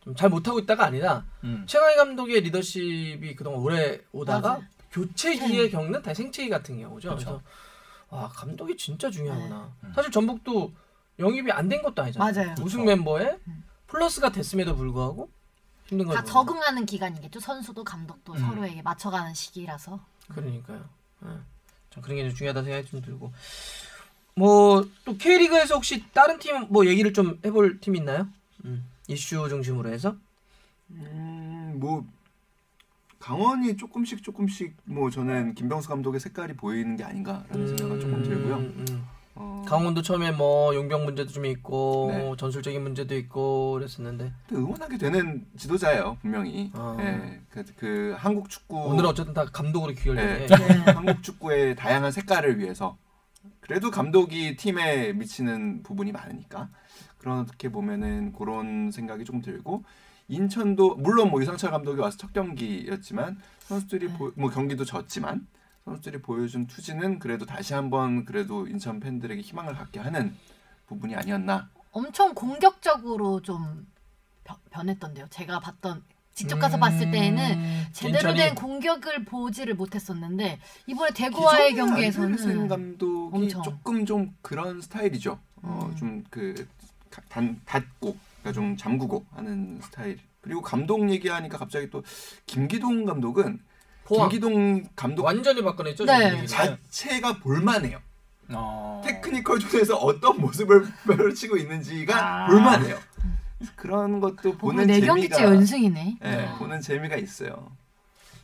좀 잘 못하고 있다가 아니라 음. 최강희 감독의 리더십이 그동안 오래 오다가 맞아요. 교체기에 음. 겪는 다시 생체기 같은 경우죠. 그래서 와 감독이 진짜 중요하구나. 음. 사실 전북도 영입이 안 된 것도 아니잖아요. 맞아요. 우승 멤버에 플러스가 됐음에도 불구하고 힘든 거죠. 다 적응하는 기간이겠죠. 선수도 감독도 음. 서로에게 맞춰가는 시기라서. 그러니까요. 음. 저 그런 게 중요하다 생각이 좀 들고. 뭐 또 K리그에서 혹시 다른 팀 뭐 얘기를 좀 해볼 팀 있나요? 음. 이슈 중심으로 해서. 음, 뭐 강원이 조금씩 조금씩 뭐 저는 김병수 감독의 색깔이 보이는 게 아닌가라는 음, 생각은 조금 들고요. 음, 음. 어... 강원도 처음에 뭐 용병 문제도 좀 있고 네. 전술적인 문제도 있고 그랬었는데 응원하게 되는 지도자예요 분명히. 아. 네, 그, 그 한국 축구 오늘 어쨌든 다 감독으로 귀결돼. 네, 한국 축구의 다양한 색깔을 위해서 그래도 감독이 팀에 미치는 부분이 많으니까 그렇게 보면은 그런 생각이 조금 들고. 인천도 물론 뭐 유상철 감독이 와서 첫 경기였지만 선수들이 보, 뭐 경기도 졌지만 선수들이 보여준 투지는 그래도 다시 한번 그래도 인천 팬들에게 희망을 갖게 하는 부분이 아니었나. 엄청 공격적으로 좀 변했던데요. 제가 봤던 직접 가서 음... 봤을 때에는 제대로 인천이... 된 공격을 보지를 못했었는데 이번에 대구와의 경기에서는 감독이 엄청... 조금 좀 그런 스타일이죠. 어, 좀 그 단 닫고. 좀 잠그고 하는 스타일. 그리고 감독 얘기하니까 갑자기 또 김기동 감독은 보아. 김기동 감독 완전히 바꿔냈죠. 네. 자체가 볼만해요. 어... 테크니컬 존에서 어떤 모습을 펼치고 있는지가 아... 볼만해요. 그런 것도 보는 재미가 네 경기째 연승이네. 네, 어. 보는 재미가 있어요.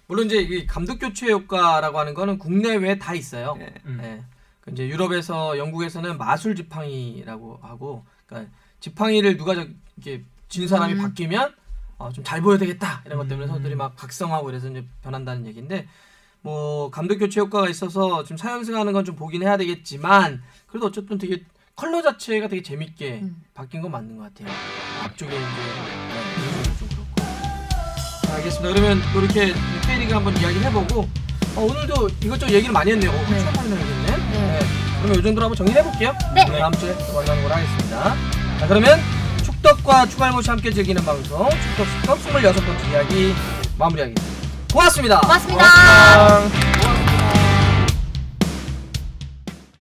물론 이제 이 감독 교체 효과라고 하는 거는 국내외 다 있어요. 네. 음. 네. 이제 유럽에서 영국에서는 마술 지팡이라고 하고 그러니까 지팡이를 누가 저, 이렇게 진 사람이 음. 바뀌면 어, 좀 잘 보여야 되겠다 이런 것 때문에 선수들이 막 각성하고 그래서 이제 변한다는 얘기인데 뭐 감독 교체 효과가 있어서 지금 사연승하는 건 좀 보긴 해야 되겠지만 그래도 어쨌든 되게 컬러 자체가 되게 재밌게 음. 바뀐 건 맞는 것 같아요. 앞쪽에 이제 좀 그렇고. 알겠습니다. 그러면 또 이렇게 K리그 한번 이야기를 해보고 어, 오늘도 이것저것 얘기를 많이 했네요. 어, 네. 많이 했네. 네. 네. 그러면 요 정도로 한번 정리해볼게요. 네. 네. 다음 주에 또 만나는 걸로 하겠습니다. 자, 그러면 축덕과 추갈모시 함께 즐기는 방송 축덕 축덕 스물여섯 번째 이야기 마무리하겠습니다. 고맙습니다. 고맙습니다. 고맙습니다.